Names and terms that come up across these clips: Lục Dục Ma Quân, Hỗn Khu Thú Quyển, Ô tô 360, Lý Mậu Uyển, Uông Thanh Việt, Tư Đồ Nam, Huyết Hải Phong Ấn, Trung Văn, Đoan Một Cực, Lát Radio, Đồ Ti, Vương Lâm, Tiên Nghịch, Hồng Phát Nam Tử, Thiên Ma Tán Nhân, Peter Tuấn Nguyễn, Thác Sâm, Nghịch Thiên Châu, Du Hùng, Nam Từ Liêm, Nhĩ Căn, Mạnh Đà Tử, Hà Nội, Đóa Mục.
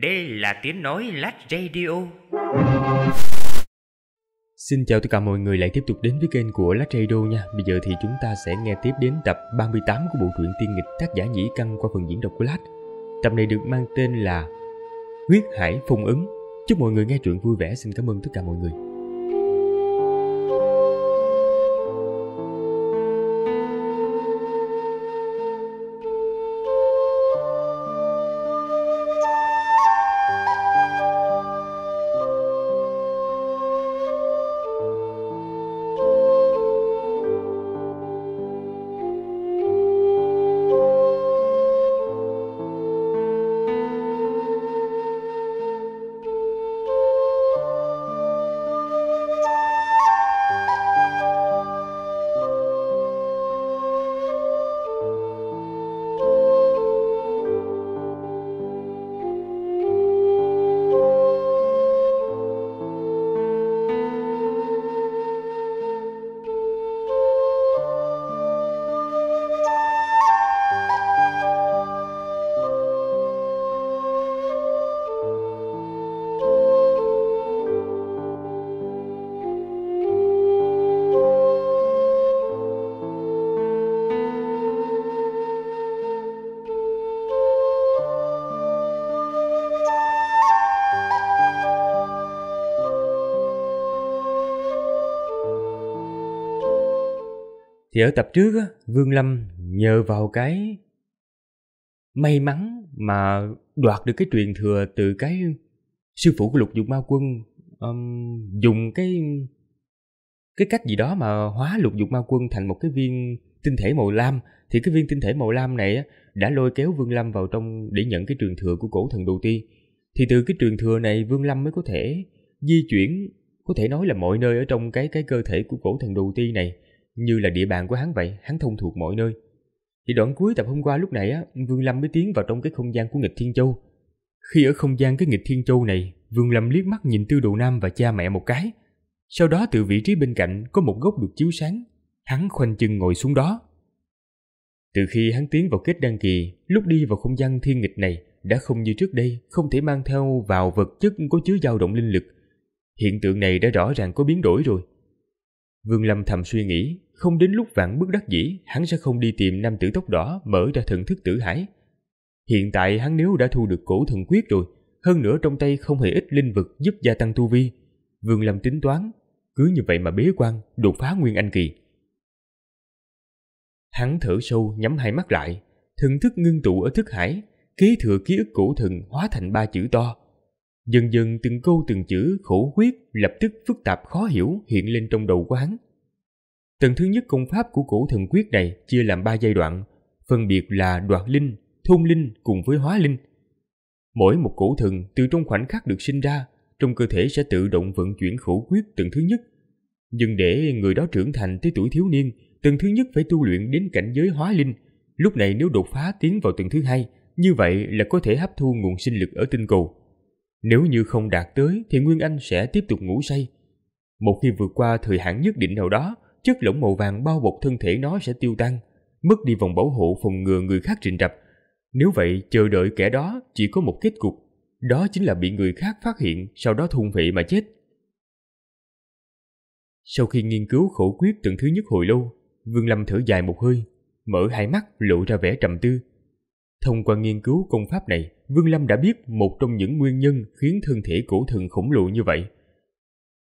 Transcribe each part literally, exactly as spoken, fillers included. Đây là tiếng nói Lát Radio. Xin chào tất cả mọi người lại tiếp tục đến với kênh của Lát Radio nha. Bây giờ thì chúng ta sẽ nghe tiếp đến tập ba mươi tám của bộ truyện Tiên Nghịch tác giả Nhĩ Căn qua phần diễn đọc của Lát. Tập này được mang tên là Huyết Hải Phong Ấn. Chúc mọi người nghe truyện vui vẻ. Xin cảm ơn tất cả mọi người. Thì ở tập trước á, Vương Lâm nhờ vào cái may mắn mà đoạt được cái truyền thừa từ cái sư phụ của Lục Dục Ma Quân, um, dùng cái cái cách gì đó mà hóa Lục Dục Ma Quân thành một cái viên tinh thể màu lam. Thì cái viên tinh thể màu lam này á, đã lôi kéo Vương Lâm vào trong để nhận cái truyền thừa của cổ thần Đồ Ti. Thì từ cái truyền thừa này Vương Lâm mới có thể di chuyển, có thể nói là mọi nơi ở trong cái cái cơ thể của cổ thần Đồ Ti này như là địa bàn của hắn vậy, hắn thông thuộc mọi nơi. Thì đoạn cuối tập hôm qua lúc này á, Vương Lâm mới tiến vào trong cái không gian của Nghịch Thiên Châu. Khi ở không gian cái Nghịch Thiên Châu này, Vương Lâm liếc mắt nhìn Tư Đồ Nam và cha mẹ một cái. Sau đó từ vị trí bên cạnh có một góc được chiếu sáng, hắn khoanh chân ngồi xuống đó. Từ khi hắn tiến vào kết đăng kỳ, lúc đi vào không gian thiên nghịch này đã không như trước đây, không thể mang theo vào vật chất có chứa dao động linh lực. Hiện tượng này đã rõ ràng có biến đổi rồi. Vương Lâm thầm suy nghĩ, không đến lúc vạn bất đắc dĩ, hắn sẽ không đi tìm nam tử tóc đỏ mở ra thần thức tử hải. Hiện tại hắn nếu đã thu được cổ thần quyết rồi, hơn nữa trong tay không hề ít linh vực giúp gia tăng tu vi. Vương Lâm tính toán, cứ như vậy mà bế quan, đột phá nguyên anh kỳ. Hắn thở sâu, nhắm hai mắt lại, thần thức ngưng tụ ở thức hải, kế thừa ký ức cổ thần hóa thành ba chữ to. Dần dần từng câu từng chữ khổ huyết lập tức phức tạp khó hiểu hiện lên trong đầu của hắn. Tầng thứ nhất công pháp của cổ thần quyết này chia làm ba giai đoạn, phân biệt là đoạt linh, thôn linh cùng với hóa linh. Mỗi một cổ thần từ trong khoảnh khắc được sinh ra, trong cơ thể sẽ tự động vận chuyển khổ huyết tầng thứ nhất. Nhưng để người đó trưởng thành tới tuổi thiếu niên, tầng thứ nhất phải tu luyện đến cảnh giới hóa linh. Lúc này nếu đột phá tiến vào tầng thứ hai, như vậy là có thể hấp thu nguồn sinh lực ở tinh cầu. Nếu như không đạt tới thì Nguyên Anh sẽ tiếp tục ngủ say. Một khi vượt qua thời hạn nhất định nào đó, chất lỏng màu vàng bao bọc thân thể nó sẽ tiêu tan, mất đi vòng bảo hộ phòng ngừa người khác rình rập. Nếu vậy, chờ đợi kẻ đó chỉ có một kết cục, đó chính là bị người khác phát hiện, sau đó thôn phệ mà chết. Sau khi nghiên cứu khổ quyết tầng thứ nhất hồi lâu, Vương Lâm thở dài một hơi, mở hai mắt lộ ra vẻ trầm tư. Thông qua nghiên cứu công pháp này, Vương Lâm đã biết một trong những nguyên nhân khiến thân thể cổ thần khổng lồ như vậy.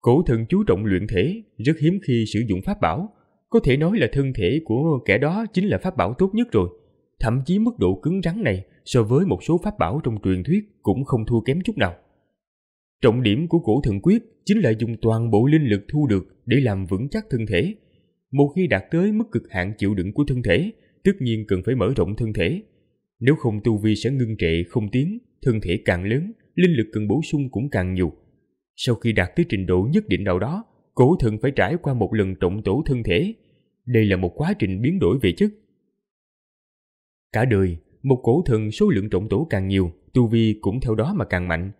Cổ thần chú trọng luyện thể, rất hiếm khi sử dụng pháp bảo. Có thể nói là thân thể của kẻ đó chính là pháp bảo tốt nhất rồi. Thậm chí mức độ cứng rắn này so với một số pháp bảo trong truyền thuyết cũng không thua kém chút nào. Trọng điểm của cổ thần quyết chính là dùng toàn bộ linh lực thu được để làm vững chắc thân thể. Một khi đạt tới mức cực hạn chịu đựng của thân thể, tất nhiên cần phải mở rộng thân thể. Nếu không tu vi sẽ ngưng trệ không tiến, thân thể càng lớn, linh lực cần bổ sung cũng càng nhiều. Sau khi đạt tới trình độ nhất định nào đó, cổ thần phải trải qua một lần trọng tổ thân thể. Đây là một quá trình biến đổi về chất. Cả đời, một cổ thần số lượng trọng tổ càng nhiều, tu vi cũng theo đó mà càng mạnh.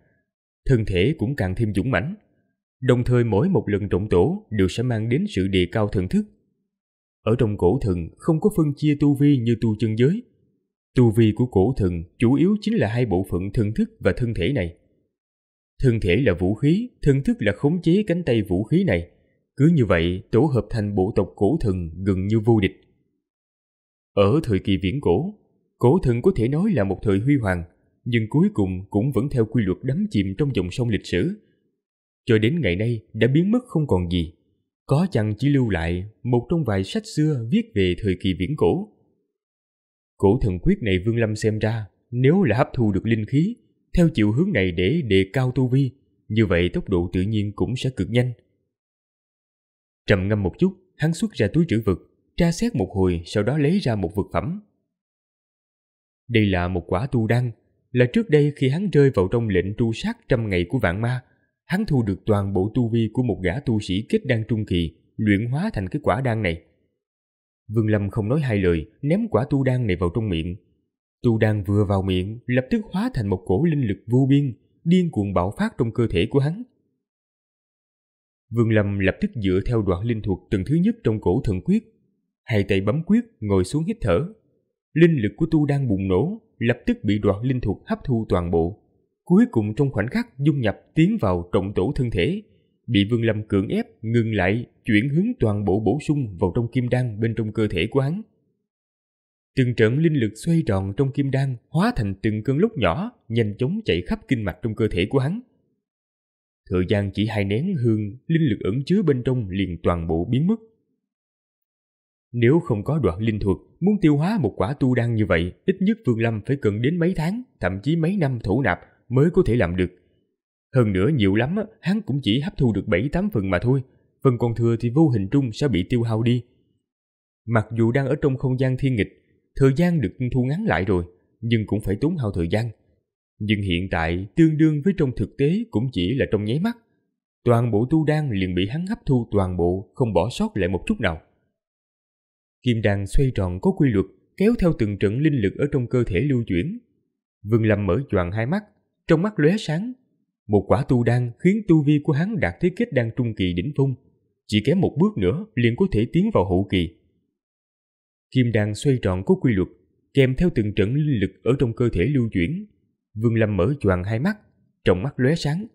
Thân thể cũng càng thêm dũng mãnh. Đồng thời mỗi một lần trọng tổ đều sẽ mang đến sự đề cao thần thức. Ở trong cổ thần không có phân chia tu vi như tu chân giới. Tu vi của cổ thần chủ yếu chính là hai bộ phận thần thức và thân thể này. Thân thể là vũ khí, thân thức là khống chế cánh tay vũ khí này. Cứ như vậy, tổ hợp thành bộ tộc cổ thần gần như vô địch. Ở thời kỳ viễn cổ, cổ thần có thể nói là một thời huy hoàng, nhưng cuối cùng cũng vẫn theo quy luật đắm chìm trong dòng sông lịch sử. Cho đến ngày nay đã biến mất không còn gì. Có chăng chỉ lưu lại một trong vài sách xưa viết về thời kỳ viễn cổ. Cổ thần quyết này Vương Lâm xem ra, nếu là hấp thu được linh khí, theo chiều hướng này để đề cao tu vi, như vậy tốc độ tự nhiên cũng sẽ cực nhanh. Trầm ngâm một chút, hắn xuất ra túi trữ vật, tra xét một hồi sau đó lấy ra một vật phẩm. Đây là một quả tu đan, là trước đây khi hắn rơi vào trong lệnh tru sát trăm ngày của vạn ma, hắn thu được toàn bộ tu vi của một gã tu sĩ kết đan trung kỳ, luyện hóa thành cái quả đan này. Vương Lâm không nói hai lời, ném quả tu đan này vào trong miệng. Tu đan vừa vào miệng, lập tức hóa thành một cổ linh lực vô biên, điên cuồng bạo phát trong cơ thể của hắn. Vương Lâm lập tức dựa theo đoạn linh thuật từng thứ nhất trong cổ thần quyết, hai tay bấm quyết, ngồi xuống hít thở. Linh lực của tu đan bùng nổ, lập tức bị đoạn linh thuật hấp thu toàn bộ. Cuối cùng trong khoảnh khắc dung nhập tiến vào trọng tổ thân thể, bị Vương Lâm cưỡng ép ngừng lại, chuyển hướng toàn bộ bổ sung vào trong kim đan bên trong cơ thể của hắn. Từng trận linh lực xoay tròn trong kim đan hóa thành từng cơn lốc nhỏ, nhanh chóng chạy khắp kinh mạch trong cơ thể của hắn. Thời gian chỉ hai nén hương, linh lực ẩn chứa bên trong liền toàn bộ biến mất. Nếu không có đoạn linh thuật, muốn tiêu hóa một quả tu đan như vậy, ít nhất Vương Lâm phải cần đến mấy tháng, thậm chí mấy năm thổ nạp mới có thể làm được. Hơn nữa nhiều lắm, hắn cũng chỉ hấp thu được bảy tám phần mà thôi, phần còn thừa thì vô hình trung sẽ bị tiêu hao đi. Mặc dù đang ở trong không gian thiên nghịch, thời gian được thu ngắn lại rồi, nhưng cũng phải tốn hao thời gian. Nhưng hiện tại tương đương với trong thực tế cũng chỉ là trong nháy mắt. Toàn bộ tu đan liền bị hắn hấp thu toàn bộ, không bỏ sót lại một chút nào. Kim đan xoay tròn có quy luật, kéo theo từng trận linh lực ở trong cơ thể lưu chuyển. Vương Lâm mở choàng hai mắt, trong mắt lóe sáng. Một quả tu đan khiến tu vi của hắn đạt tới kết đan trung kỳ đỉnh phong, chỉ kém một bước nữa liền có thể tiến vào hậu kỳ. Kim đan xoay tròn có quy luật, kèm theo từng trận linh lực ở trong cơ thể lưu chuyển. Vương Lâm mở choàng hai mắt, trong mắt lóe sáng.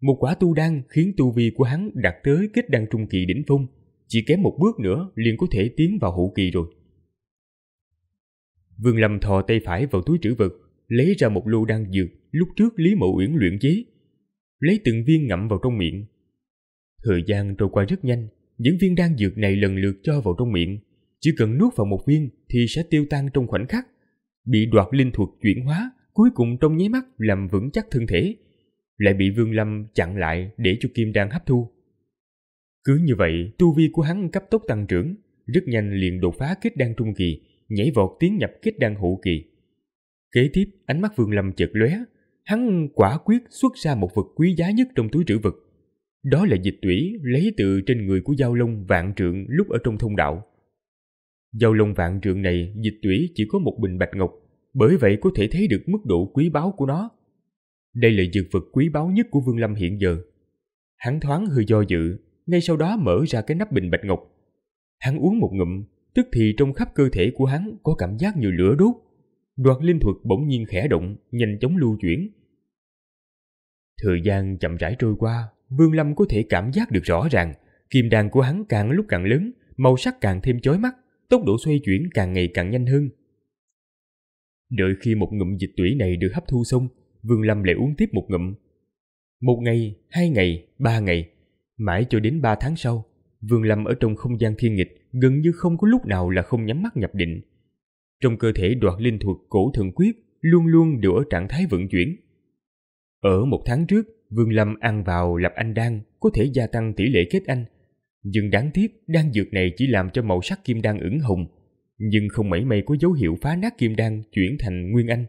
Một quả tu đan khiến tu vi của hắn đạt tới kết đan trung kỳ đỉnh phong, chỉ kém một bước nữa liền có thể tiến vào hậu kỳ rồi. Vương Lâm thò tay phải vào túi trữ vật, lấy ra một lô đan dược lúc trước Lý Mậu Uyển luyện chế, lấy từng viên ngậm vào trong miệng. Thời gian trôi qua rất nhanh, những viên đan dược này lần lượt cho vào trong miệng, chỉ cần nuốt vào một viên thì sẽ tiêu tan trong khoảnh khắc, bị đoạt linh thuật chuyển hóa, cuối cùng trong nháy mắt làm vững chắc thân thể, lại bị Vương Lâm chặn lại để cho kim đan hấp thu. Cứ như vậy, tu vi của hắn cấp tốc tăng trưởng, rất nhanh liền đột phá kết đan trung kỳ, nhảy vọt tiến nhập kết đan hậu kỳ. Kế tiếp, ánh mắt Vương Lâm chợt lóe, hắn quả quyết xuất ra một vật quý giá nhất trong túi trữ vật. Đó là dịch tủy lấy từ trên người của Giao Long Vạn Trượng lúc ở trong thông đạo. Giao Long Vạn Trượng này, dịch tủy chỉ có một bình bạch ngọc, bởi vậy có thể thấy được mức độ quý báu của nó. Đây là dược vật quý báu nhất của Vương Lâm hiện giờ. Hắn thoáng hơi do dự, ngay sau đó mở ra cái nắp bình bạch ngọc. Hắn uống một ngụm, tức thì trong khắp cơ thể của hắn có cảm giác như lửa đốt. Đoạt linh thuật bỗng nhiên khẽ động, nhanh chóng lưu chuyển. Thời gian chậm rãi trôi qua, Vương Lâm có thể cảm giác được rõ ràng, kim đan của hắn càng lúc càng lớn, màu sắc càng thêm chói mắt, tốc độ xoay chuyển càng ngày càng nhanh hơn. Đợi khi một ngụm dịch tủy này được hấp thu xong, Vương Lâm lại uống tiếp một ngụm. Một ngày, hai ngày, ba ngày, mãi cho đến ba tháng sau, Vương Lâm ở trong không gian thiên nghịch gần như không có lúc nào là không nhắm mắt nhập định. Trong cơ thể đoạt linh thuật cổ thần quyết luôn luôn đều ở trạng thái vận chuyển. Ở một tháng trước, Vương Lâm ăn vào lập anh đan có thể gia tăng tỷ lệ kết anh, nhưng đáng tiếc đan dược này chỉ làm cho màu sắc kim đan ửng hồng, nhưng không mảy may có dấu hiệu phá nát kim đan chuyển thành nguyên anh.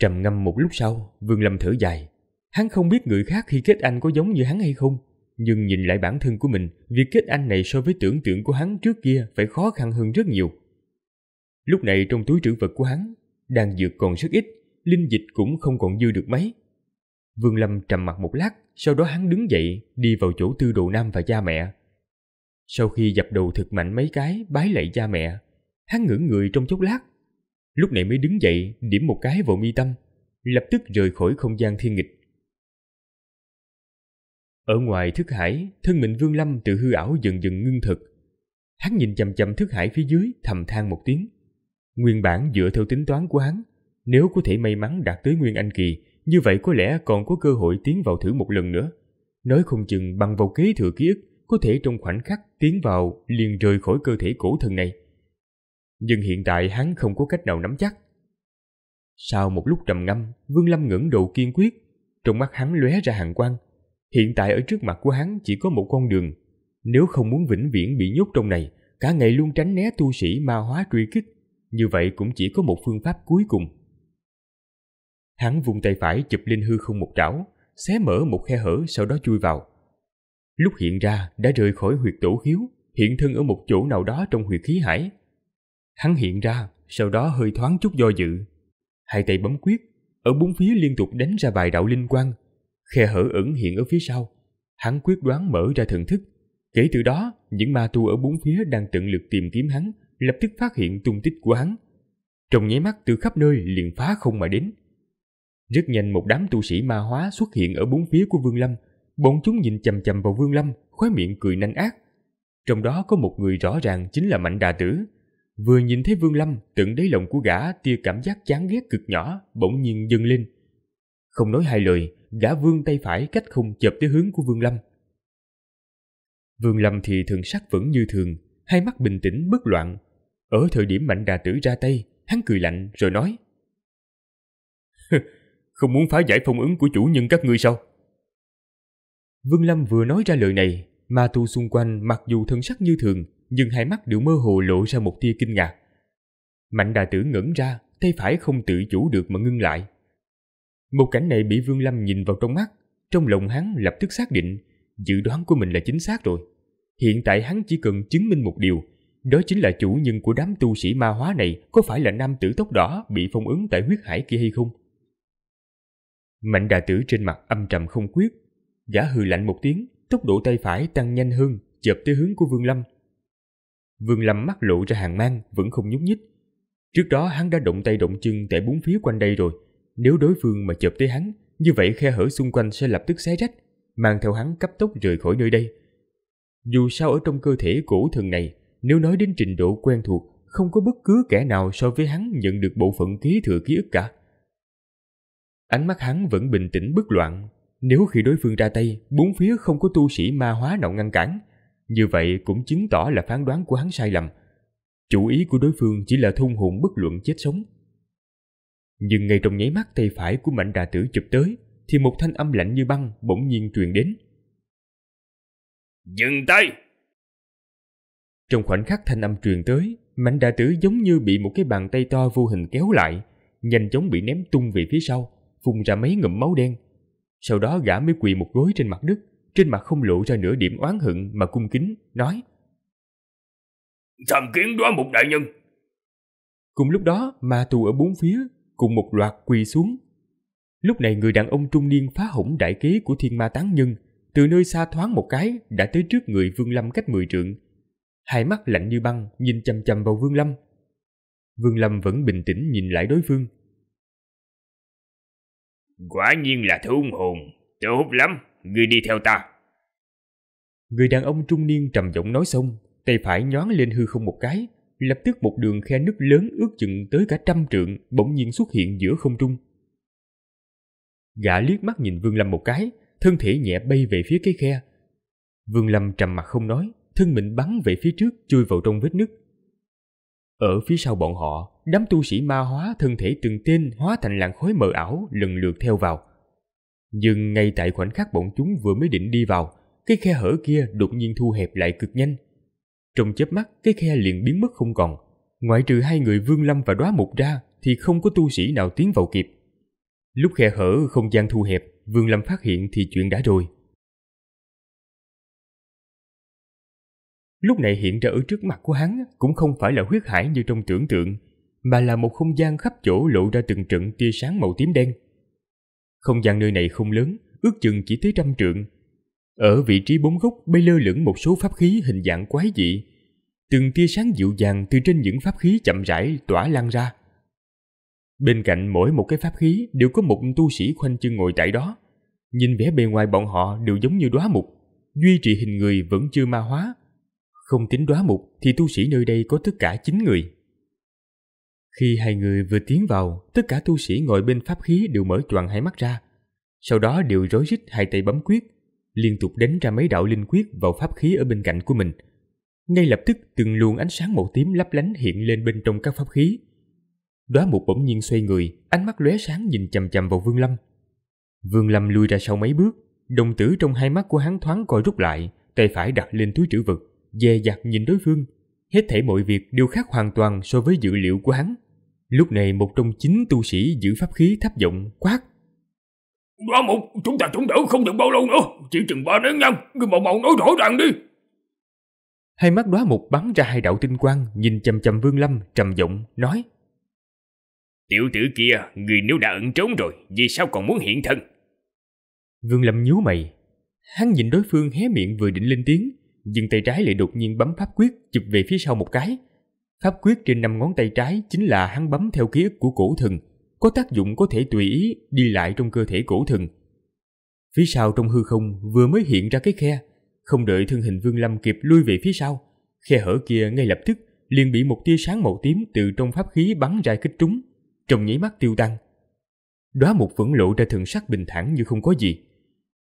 Trầm ngâm một lúc sau, Vương Lâm thở dài. Hắn không biết người khác khi kết anh có giống như hắn hay không, nhưng nhìn lại bản thân của mình, việc kết anh này so với tưởng tượng của hắn trước kia phải khó khăn hơn rất nhiều. Lúc này trong túi trữ vật của hắn, đan dược còn rất ít, linh dịch cũng không còn dư được mấy. Vương Lâm trầm mặc một lát, sau đó hắn đứng dậy, đi vào chỗ Tư Đồ Nam và cha mẹ. Sau khi dập đầu thật mạnh mấy cái, bái lạy cha mẹ, hắn ngẩng người trong chốc lát, lúc này mới đứng dậy điểm một cái vào mi tâm, lập tức rời khỏi không gian thiên nghịch. Ở ngoài thức hải, thân mình Vương Lâm từ hư ảo dần dần ngưng thực. Hắn nhìn chằm chằm thức hải phía dưới, thầm than một tiếng. Nguyên bản dựa theo tính toán của hắn, nếu có thể may mắn đạt tới Nguyên Anh kỳ, như vậy có lẽ còn có cơ hội tiến vào thử một lần nữa. Nói không chừng bằng vào kế thừa ký ức, có thể trong khoảnh khắc tiến vào liền rời khỏi cơ thể cổ thần này. Nhưng hiện tại hắn không có cách nào nắm chắc. Sau một lúc trầm ngâm, Vương Lâm ngẩng đầu kiên quyết, trong mắt hắn lóe ra hàn quang. Hiện tại ở trước mặt của hắn chỉ có một con đường. Nếu không muốn vĩnh viễn bị nhốt trong này, cả ngày luôn tránh né tu sĩ ma hóa truy kích, như vậy cũng chỉ có một phương pháp cuối cùng. Hắn vung tay phải chụp lên hư không một trảo, xé mở một khe hở sau đó chui vào. Lúc hiện ra đã rời khỏi huyệt tổ khiếu, hiện thân ở một chỗ nào đó trong huyệt khí hải. Hắn hiện ra, sau đó hơi thoáng chút do dự. Hai tay bấm quyết, ở bốn phía liên tục đánh ra vài đạo linh quang. Khe hở ẩn hiện ở phía sau, hắn quyết đoán mở ra thần thức. Kể từ đó, những ma tu ở bốn phía đang tận lực tìm kiếm hắn, lập tức phát hiện tung tích của hắn. Trong nháy mắt từ khắp nơi liền phá không mà đến. Rất nhanh một đám tu sĩ ma hóa xuất hiện ở bốn phía của Vương Lâm. Bọn chúng nhìn chằm chằm vào Vương Lâm, khóe miệng cười nanh ác. Trong đó có một người rõ ràng chính là Mạnh Đà Tử. Vừa nhìn thấy Vương Lâm, tận đáy lòng của gã tia cảm giác chán ghét cực nhỏ bỗng nhiên dâng lên. Không nói hai lời, gã vươn tay phải cách không chộp tới hướng của Vương Lâm. Vương Lâm thì thần sắc vẫn như thường, hai mắt bình tĩnh bất loạn. Ở thời điểm Mạnh Đà Tử ra tay, hắn cười lạnh rồi nói: "Không muốn phá giải phong ấn của chủ nhân các ngươi sao?" Vương Lâm vừa nói ra lời này, ma tu xung quanh mặc dù thần sắc như thường, nhưng hai mắt đều mơ hồ lộ ra một tia kinh ngạc. Mạnh Đà Tử ngẩn ra, tay phải không tự chủ được mà ngưng lại. Một cảnh này bị Vương Lâm nhìn vào trong mắt, trong lòng hắn lập tức xác định, dự đoán của mình là chính xác rồi. Hiện tại hắn chỉ cần chứng minh một điều, đó chính là chủ nhân của đám tu sĩ ma hóa này có phải là nam tử tóc đỏ bị phong ấn tại huyết hải kia hay không? Mạnh Đà Tử trên mặt âm trầm không quyết, gã hừ lạnh một tiếng, tốc độ tay phải tăng nhanh hơn, chộp tới hướng của Vương Lâm. Vương Lâm mắt lộ ra hàn mang, vẫn không nhúc nhích. Trước đó hắn đã động tay động chân tại bốn phía quanh đây rồi. Nếu đối phương mà chộp tới hắn, như vậy khe hở xung quanh sẽ lập tức xé rách, mang theo hắn cấp tốc rời khỏi nơi đây. Dù sao ở trong cơ thể cổ thần này, nếu nói đến trình độ quen thuộc, không có bất cứ kẻ nào so với hắn nhận được bộ phận kế thừa ký ức cả. Ánh mắt hắn vẫn bình tĩnh bất loạn. Nếu khi đối phương ra tay, bốn phía không có tu sĩ ma hóa nào ngăn cản, như vậy cũng chứng tỏ là phán đoán của hắn sai lầm. Chủ ý của đối phương chỉ là thôn hồn bất luận chết sống. Nhưng ngay trong nháy mắt tay phải của Mạnh Đà Tử chụp tới, thì một thanh âm lạnh như băng bỗng nhiên truyền đến: "Dừng tay!" Trong khoảnh khắc thanh âm truyền tới, Mạnh Đà Tử giống như bị một cái bàn tay to vô hình kéo lại, nhanh chóng bị ném tung về phía sau, phun ra mấy ngụm máu đen. Sau đó gã mới quỳ một gối trên mặt đất, trên mặt không lộ ra nửa điểm oán hận mà cung kính, nói: "Tham kiến Đóa Mục đại nhân." Cùng lúc đó, ma tu ở bốn phía cùng một loạt quỳ xuống. Lúc này người đàn ông trung niên phá hỏng đại kế của Thiên Ma Tán Nhân, từ nơi xa thoáng một cái đã tới trước người Vương Lâm cách mười trượng. Hai mắt lạnh như băng nhìn chằm chằm vào Vương Lâm. Vương Lâm vẫn bình tĩnh nhìn lại đối phương. "Quả nhiên là thôn hồn, tự hút lắm, ngươi đi theo ta." Người đàn ông trung niên trầm giọng nói xong, tay phải nhoáng lên hư không một cái, lập tức một đường khe nứt lớn ước chừng tới cả trăm trượng bỗng nhiên xuất hiện giữa không trung. Gã liếc mắt nhìn Vương Lâm một cái, thân thể nhẹ bay về phía cái khe. Vương Lâm trầm mặt không nói, thân mình bắn về phía trước chui vào trong vết nứt. Ở phía sau bọn họ, đám tu sĩ ma hóa thân thể từng tên hóa thành làn khói mờ ảo lần lượt theo vào. Nhưng ngay tại khoảnh khắc bọn chúng vừa mới định đi vào, cái khe hở kia đột nhiên thu hẹp lại cực nhanh. Trong chớp mắt, cái khe liền biến mất không còn. Ngoại trừ hai người Vương Lâm và Đóa Mục ra thì không có tu sĩ nào tiến vào kịp. Lúc khe hở không gian thu hẹp, Vương Lâm phát hiện thì chuyện đã rồi. Lúc này hiện ra ở trước mặt của hắn cũng không phải là huyết hải như trong tưởng tượng, mà là một không gian khắp chỗ lộ ra từng trận tia sáng màu tím đen. Không gian nơi này không lớn, ước chừng chỉ tới trăm trượng. Ở vị trí bốn góc bay lơ lửng một số pháp khí hình dạng quái dị. Từng tia sáng dịu dàng từ trên những pháp khí chậm rãi tỏa lan ra. Bên cạnh mỗi một cái pháp khí đều có một tu sĩ khoanh chân ngồi tại đó. Nhìn vẻ bề ngoài bọn họ đều giống như đóa mục, duy trì hình người vẫn chưa ma hóa. Không tính đóa mục thì tu sĩ nơi đây có tất cả chín người. Khi hai người vừa tiến vào, tất cả tu sĩ ngồi bên pháp khí đều mở choàng hai mắt ra. Sau đó đều rối rít hai tay bấm quyết, liên tục đánh ra mấy đạo linh quyết vào pháp khí ở bên cạnh của mình. Ngay lập tức từng luồng ánh sáng màu tím lấp lánh hiện lên bên trong các pháp khí. Đóa mục bỗng nhiên xoay người, ánh mắt lóe sáng nhìn chằm chằm vào Vương Lâm. Vương Lâm lui ra sau mấy bước, đồng tử trong hai mắt của hắn thoáng co rút lại, tay phải đặt lên túi trữ vật, dè dặt nhìn đối phương. Hết thảy mọi việc đều khác hoàn toàn so với dự liệu của hắn. Lúc này một trong chín tu sĩ giữ pháp khí thấp giọng quát: "Đóa mục, chúng ta chống đỡ không được bao lâu nữa, chỉ chừng ba nén nhang, ngươi mau mau nói rõ ràng đi." Hai mắt Đóa mục bắn ra hai đạo tinh quang, nhìn chằm chằm Vương Lâm, trầm giọng nói: "Tiểu tử kia, người nếu đã ẩn trốn rồi, vì sao còn muốn hiện thân?" Vương Lâm nhíu mày, hắn nhìn đối phương hé miệng vừa định lên tiếng, nhưng tay trái lại đột nhiên bấm pháp quyết chụp về phía sau một cái. Pháp quyết trên năm ngón tay trái chính là hắn bấm theo ký ức của cổ thần, có tác dụng có thể tùy ý đi lại trong cơ thể cổ thần. Phía sau trong hư không vừa mới hiện ra cái khe, không đợi thân hình Vương Lâm kịp lui về phía sau, khe hở kia ngay lập tức liền bị một tia sáng màu tím từ trong pháp khí bắn ra kích trúng, trong nháy mắt tiêu tan. Đóa mục vẫn lộ ra thần sắc bình thản như không có gì,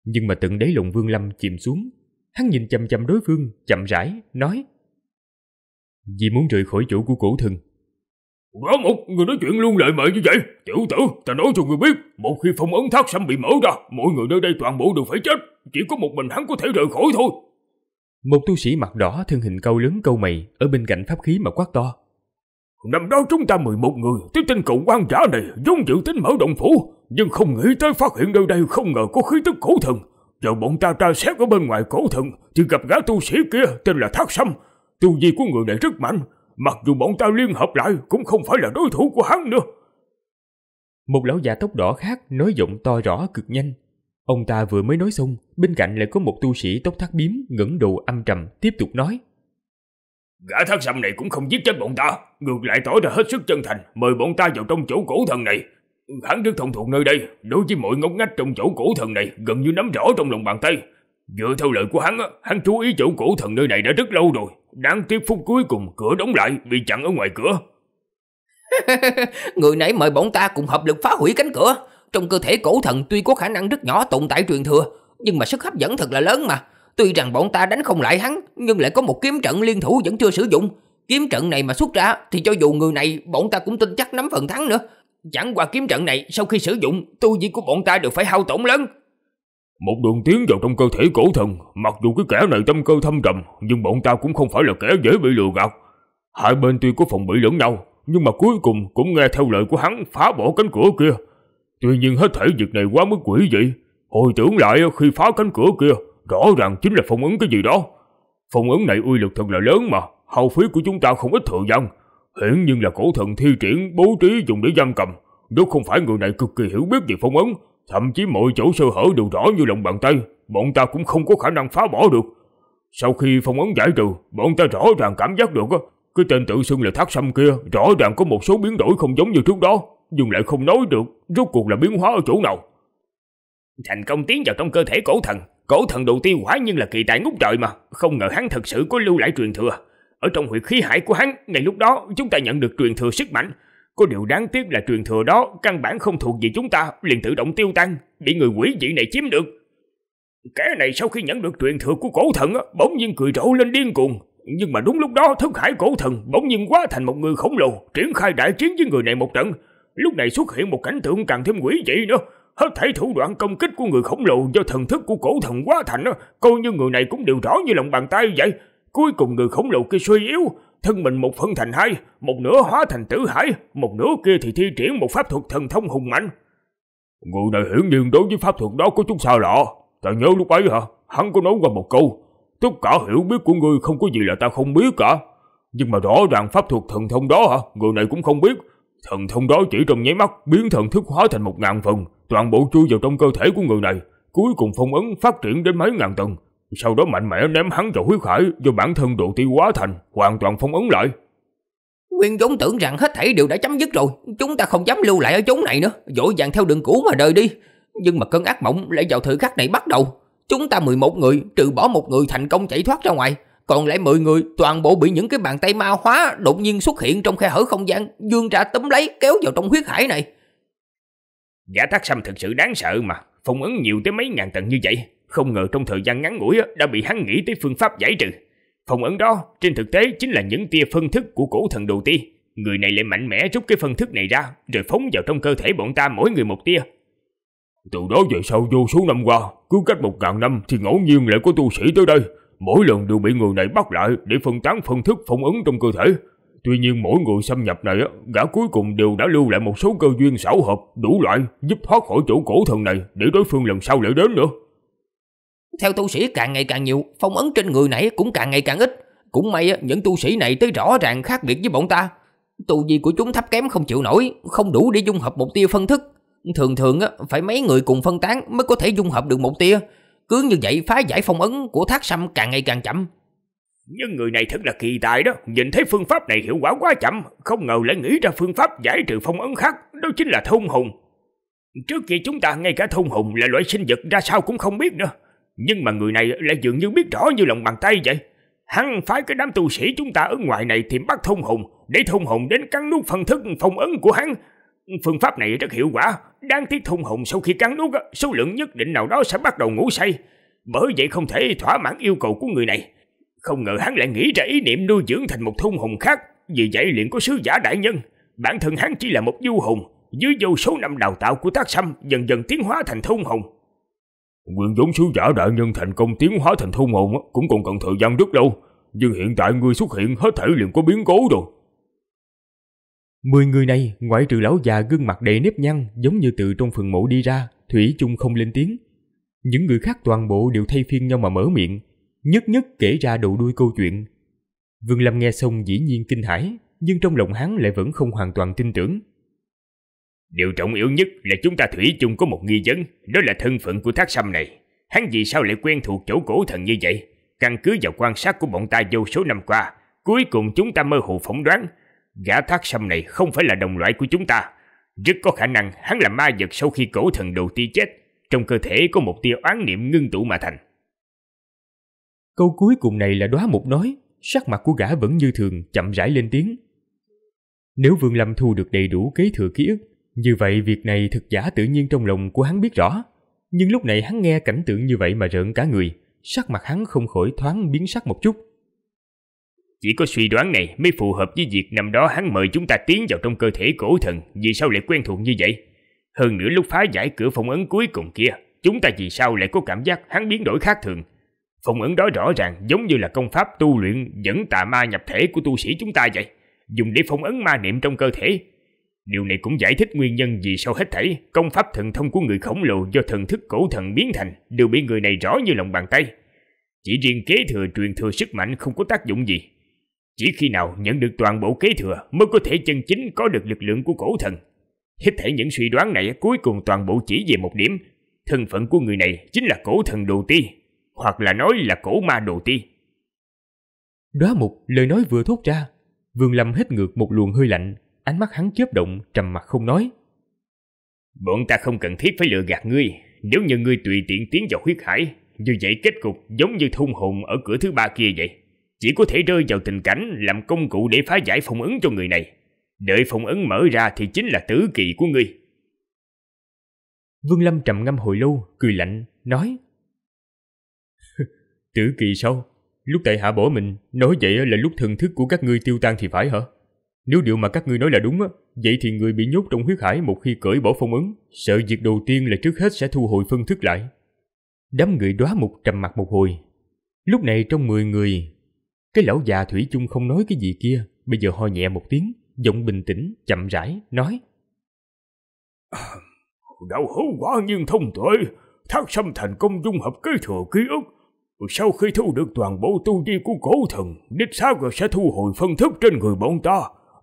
nhưng mà tận đáy lòng Vương Lâm chìm xuống. Hắn nhìn chằm chằm đối phương, chậm rãi nói: "Vì muốn rời khỏi chỗ của cổ thần." "Đóa mục, người nói chuyện luôn lời mời như vậy. Tiểu tử, ta nói cho người biết, một khi phong ấn thác sâm bị mở ra, mọi người nơi đây toàn bộ đều phải chết, chỉ có một mình hắn có thể rời khỏi thôi." Một tu sĩ mặt đỏ thân hình cau lớn câu mày ở bên cạnh pháp khí mà quát to: "Năm đó chúng ta mười một người tới tinh cầu hoang dã này vốn dự tính mở động phủ, nhưng không nghĩ tới phát hiện nơi đây không ngờ có khí tức cổ thần. Giờ bọn ta tra xét ở bên ngoài cổ thần thì gặp gã tu sĩ kia tên là Thác Sâm. Tu vi của người này rất mạnh, mặc dù bọn ta liên hợp lại cũng không phải là đối thủ của hắn nữa." Một lão già tóc đỏ khác nói giọng to rõ cực nhanh. Ông ta vừa mới nói xong, bên cạnh lại có một tu sĩ tóc thắt bím ngẩng đầu âm trầm tiếp tục nói: "Gã Thác Sâm này cũng không giết chết bọn ta, ngược lại tỏ ra hết sức chân thành mời bọn ta vào trong chỗ cổ thần này. Hắn rất thông thuộc nơi đây, đối với mọi ngóc ngách trong chỗ cổ thần này gần như nắm rõ trong lòng bàn tay. Dựa theo lời của hắn, hắn chú ý chỗ cổ thần nơi này đã rất lâu rồi. Đáng tiếc phút cuối cùng cửa đóng lại, bị chặn ở ngoài cửa." "Người nãy mời bọn ta cùng hợp lực phá hủy cánh cửa. Trong cơ thể cổ thần tuy có khả năng rất nhỏ tồn tại truyền thừa, nhưng mà sức hấp dẫn thật là lớn mà. Tuy rằng bọn ta đánh không lại hắn, nhưng lại có một kiếm trận liên thủ vẫn chưa sử dụng. Kiếm trận này mà xuất ra thì cho dù người này, bọn ta cũng tin chắc nắm phần thắng nữa. Chẳng qua kiếm trận này sau khi sử dụng, tu vi của bọn ta đều phải hao tổn lớn." "Một đường tiến vào trong cơ thể cổ thần, mặc dù cái kẻ này tâm cơ thâm trầm, nhưng bọn ta cũng không phải là kẻ dễ bị lừa gạt. Hai bên tuy có phòng bị lẫn nhau, nhưng mà cuối cùng cũng nghe theo lời của hắn phá bỏ cánh cửa kia. Tuy nhiên hết thể việc này quá mức quỷ dị. Hồi tưởng lại khi phá cánh cửa kia, rõ ràng chính là phong ấn cái gì đó. Phong ấn này uy lực thật là lớn mà, hao phí của chúng ta không ít thời gian. Hiển nhiên là cổ thần thi triển bố trí dùng để giam cầm. Nếu không phải người này cực kỳ hiểu biết về phong ấn, thậm chí mọi chỗ sơ hở đều rõ như lòng bàn tay, bọn ta cũng không có khả năng phá bỏ được. Sau khi phong ấn giải trừ, bọn ta rõ ràng cảm giác được cái tên tự xưng là Thác Sâm kia rõ ràng có một số biến đổi không giống như trước đó, nhưng lại không nói được rốt cuộc là biến hóa ở chỗ nào." "Thành công tiến vào trong cơ thể cổ thần, cổ thần đầu tiên quả nhiên là kỳ tài ngút trời mà, không ngờ hắn thật sự có lưu lại truyền thừa. Ở trong huyệt khí hải của hắn, ngay lúc đó chúng ta nhận được truyền thừa sức mạnh. Có điều đáng tiếc là truyền thừa đó căn bản không thuộc về chúng ta, liền tự động tiêu tan, bị người quỷ dị này chiếm được. Kẻ này sau khi nhận được truyền thừa của cổ thần, bỗng nhiên cười rộ lên điên cuồng. Nhưng mà đúng lúc đó thức hải cổ thần bỗng nhiên hóa thành một người khổng lồ, triển khai đại chiến với người này một trận. Lúc này xuất hiện một cảnh tượng càng thêm quỷ dị nữa. Hết thảy thủ đoạn công kích của người khổng lồ do thần thức của cổ thần hóa thành, coi như người này cũng đều rõ như lòng bàn tay vậy. Cuối cùng người khổng lồ kia suy yếu, thân mình một phân thành hai, một nửa hóa thành tử hải, một nửa kia thì thi triển một pháp thuật thần thông hùng mạnh." "Người này hiển nhiên đối với pháp thuật đó có chút xa lạ. Ta nhớ lúc ấy hả, hắn có nói qua một câu: tất cả hiểu biết của ngươi không có gì là ta không biết cả. Nhưng mà rõ ràng pháp thuật thần thông đó hả, người này cũng không biết. Thần thông đó chỉ trong nháy mắt biến thần thức hóa thành một ngàn phần, toàn bộ chui vào trong cơ thể của người này, cuối cùng phong ấn phát triển đến mấy ngàn tầng. Sau đó mạnh mẽ ném hắn vào huyết hải do bản thân độ tiêu hóa thành, hoàn toàn phong ấn lại." Nguyên vốn tưởng rằng hết thảy đều đã chấm dứt rồi, chúng ta không dám lưu lại ở chỗ này nữa, vội vàng theo đường cũ mà rời đi. Nhưng mà cơn ác mộng lại vào thời khắc này bắt đầu. Chúng ta mười một người, trừ bỏ một người thành công chạy thoát ra ngoài, còn lại mười người toàn bộ bị những cái bàn tay ma hóa đột nhiên xuất hiện trong khe hở không gian, vươn ra túm lấy kéo vào trong huyết hải này. Giả Thác Sâm thực sự đáng sợ mà, phong ấn nhiều tới mấy ngàn tầng như vậy, không ngờ trong thời gian ngắn ngủi đã bị hắn nghĩ tới phương pháp giải trừ. Phong ấn đó trên thực tế chính là những tia phân thức của cổ thần Đồ Ti. Người này lại mạnh mẽ rút cái phân thức này ra, rồi phóng vào trong cơ thể bọn ta mỗi người một tia. Từ đó về sau vô số năm qua, cứ cách một ngàn năm thì ngẫu nhiên lại có tu sĩ tới đây, mỗi lần đều bị người này bắt lại để phân tán phân thức phong ấn trong cơ thể. Tuy nhiên mỗi người xâm nhập này, gã cuối cùng đều đã lưu lại một số cơ duyên xảo hợp đủ loại, giúp thoát khỏi chỗ cổ thần này để đối phương lần sau lại đến nữa. Theo tu sĩ càng ngày càng nhiều, phong ấn trên người này cũng càng ngày càng ít. Cũng may những tu sĩ này tới rõ ràng khác biệt với bọn ta. Tu vi của chúng thấp kém không chịu nổi, không đủ để dung hợp một tia phân thức. Thường thường phải mấy người cùng phân tán mới có thể dung hợp được một tia. Cứ như vậy phá giải phong ấn của Thác Sâm càng ngày càng chậm. Nhưng người này thật là kỳ tài đó, nhìn thấy phương pháp này hiệu quả quá chậm, không ngờ lại nghĩ ra phương pháp giải trừ phong ấn khác, đó chính là thôn hồn. Trước kia chúng ta ngay cả thôn hồn là loại sinh vật ra sao cũng không biết nữa, nhưng mà người này lại dường như biết rõ như lòng bàn tay vậy. Hắn phái cái đám tu sĩ chúng ta ở ngoài này tìm bắt thôn hồn, để thôn hồn đến cắn nuốt phân thức phong ấn của hắn. Phương pháp này rất hiệu quả, đáng tiếc thôn hồn sau khi cắn nuốt số lượng nhất định nào đó sẽ bắt đầu ngủ say, bởi vậy không thể thỏa mãn yêu cầu của người này. Không ngờ hắn lại nghĩ ra ý niệm nuôi dưỡng thành một thôn hồn khác, vì vậy liền có sứ giả đại nhân. Bản thân hắn chỉ là một du hồn, dưới vô số năm đào tạo của Thác Sâm dần dần tiến hóa thành thôn hồn. Nguyên vốn sứ giả đại nhân thành công tiến hóa thành thôn hồn cũng còn cần thời gian rất lâu, nhưng hiện tại ngươi xuất hiện hết thảy liền có biến cố rồi. Mười người này ngoại trừ lão già gương mặt đầy nếp nhăn giống như từ trong phần mộ đi ra, thủy chung không lên tiếng. Những người khác toàn bộ đều thay phiên nhau mà mở miệng, nhất nhất kể ra đầu đuôi câu chuyện. Vương Lâm nghe xong dĩ nhiên kinh hãi, nhưng trong lòng hắn lại vẫn không hoàn toàn tin tưởng. Điều trọng yếu nhất là chúng ta thủy chung có một nghi vấn, đó là thân phận của Thác Sâm này. Hắn vì sao lại quen thuộc chỗ cổ thần như vậy? Căn cứ vào quan sát của bọn ta vô số năm qua, cuối cùng chúng ta mơ hồ phỏng đoán, gã Thác Sâm này không phải là đồng loại của chúng ta. Rất có khả năng hắn là ma vật sau khi cổ thần Đồ Ti chết, trong cơ thể có một tia oán niệm ngưng tụ mà thành. Câu cuối cùng này là Đóa Mục nói, sắc mặt của gã vẫn như thường, chậm rãi lên tiếng. Nếu Vương Lâm thu được đầy đủ kế thừa ký ức, như vậy việc này thực giả tự nhiên trong lòng của hắn biết rõ. Nhưng lúc này hắn nghe cảnh tượng như vậy mà rợn cả người, sắc mặt hắn không khỏi thoáng biến sắc một chút. Chỉ có suy đoán này mới phù hợp với việc năm đó hắn mời chúng ta tiến vào trong cơ thể cổ thần, vì sao lại quen thuộc như vậy? Hơn nữa lúc phá giải cửa phong ấn cuối cùng kia, chúng ta vì sao lại có cảm giác hắn biến đổi khác thường? Phong ấn đó rõ ràng giống như là công pháp tu luyện dẫn tà ma nhập thể của tu sĩ chúng ta vậy, dùng để phong ấn ma niệm trong cơ thể. Điều này cũng giải thích nguyên nhân vì sao hết thảy công pháp thần thông của người khổng lồ do thần thức cổ thần biến thành đều bị người này rõ như lòng bàn tay. Chỉ riêng kế thừa truyền thừa sức mạnh không có tác dụng gì. Chỉ khi nào nhận được toàn bộ kế thừa mới có thể chân chính có được lực lượng của cổ thần. Hết thảy những suy đoán này cuối cùng toàn bộ chỉ về một điểm, thân phận của người này chính là cổ thần Đồ Ti, hoặc là nói là cổ ma Đồ Ti. Đóa Mục lời nói vừa thốt ra, Vương Lâm hít ngược một luồng hơi lạnh, ánh mắt hắn chớp động, trầm mặc không nói. Bọn ta không cần thiết phải lừa gạt ngươi, nếu như ngươi tùy tiện tiến vào huyết hải, như vậy kết cục giống như thôn hồn ở cửa thứ ba kia vậy, chỉ có thể rơi vào tình cảnh làm công cụ để phá giải phong ấn cho người này. Đợi phong ấn mở ra thì chính là tử kỳ của ngươi. Vương Lâm trầm ngâm hồi lâu, cười lạnh, nói. Tử kỳ sao? Lúc tại hạ bỏ mình, nói vậy là lúc thần thức của các ngươi tiêu tan thì phải hả? Nếu điều mà các ngươi nói là đúng, vậy thì người bị nhốt trong huyết hải một khi cởi bỏ phong ấn, sợ việc đầu tiên là trước hết sẽ thu hồi phân thức lại. Đám người Đóa Mục trầm mặt một hồi. Lúc này trong mười người, cái lão già thủy chung không nói cái gì kia, bây giờ ho nhẹ một tiếng, giọng bình tĩnh, chậm rãi, nói. Đạo hữu quả nhiên thông tuệ, Thác Sâm thành công dung hợp kế thừa ký ức. Sau khi thu được toàn bộ tu vi của cổ thần, đích xác sẽ thu hồi phân thức trên người bọn ta,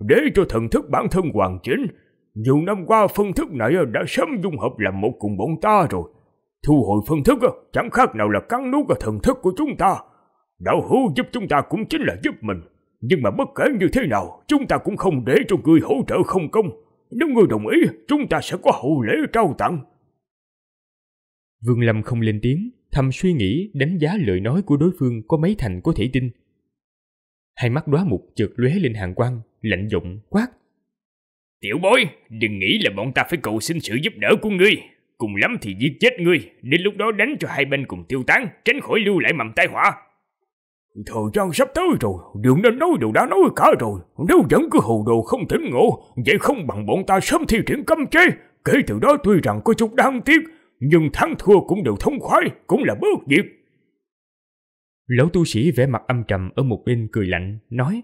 để cho thần thức bản thân hoàn chỉnh. Nhiều năm qua phân thức này đã sớm dung hợp làm một cùng bọn ta rồi. Thu hồi phân thức chẳng khác nào là cắn nuốt thần thức của chúng ta. Đạo hữu giúp chúng ta cũng chính là giúp mình. Nhưng mà bất kể như thế nào, chúng ta cũng không để cho ngươi hỗ trợ không công. Nếu ngươi đồng ý, chúng ta sẽ có hậu lễ trao tặng. Vương Lâm không lên tiếng, thầm suy nghĩ đánh giá lời nói của đối phương có mấy thành có thể tin. Hai mắt Đóa Mục chợt lóe lên hàn quang, lạnh giọng quát: "Tiểu bối, đừng nghĩ là bọn ta phải cầu xin sự giúp đỡ của ngươi. Cùng lắm thì giết chết ngươi, đến lúc đó đánh cho hai bên cùng tiêu tán, tránh khỏi lưu lại mầm tai họa." "Thời gian sắp tới rồi, điều nên nói đều đã nói cả rồi. Nếu vẫn cứ hồ đồ không tỉnh ngộ, vậy không bằng bọn ta sớm thi triển cấm chế. Kể từ đó tuy rằng có chút đáng tiếc, nhưng thắng thua cũng đều thông khoái, cũng là bớt việc." Lão tu sĩ vẻ mặt âm trầm ở một bên cười lạnh nói.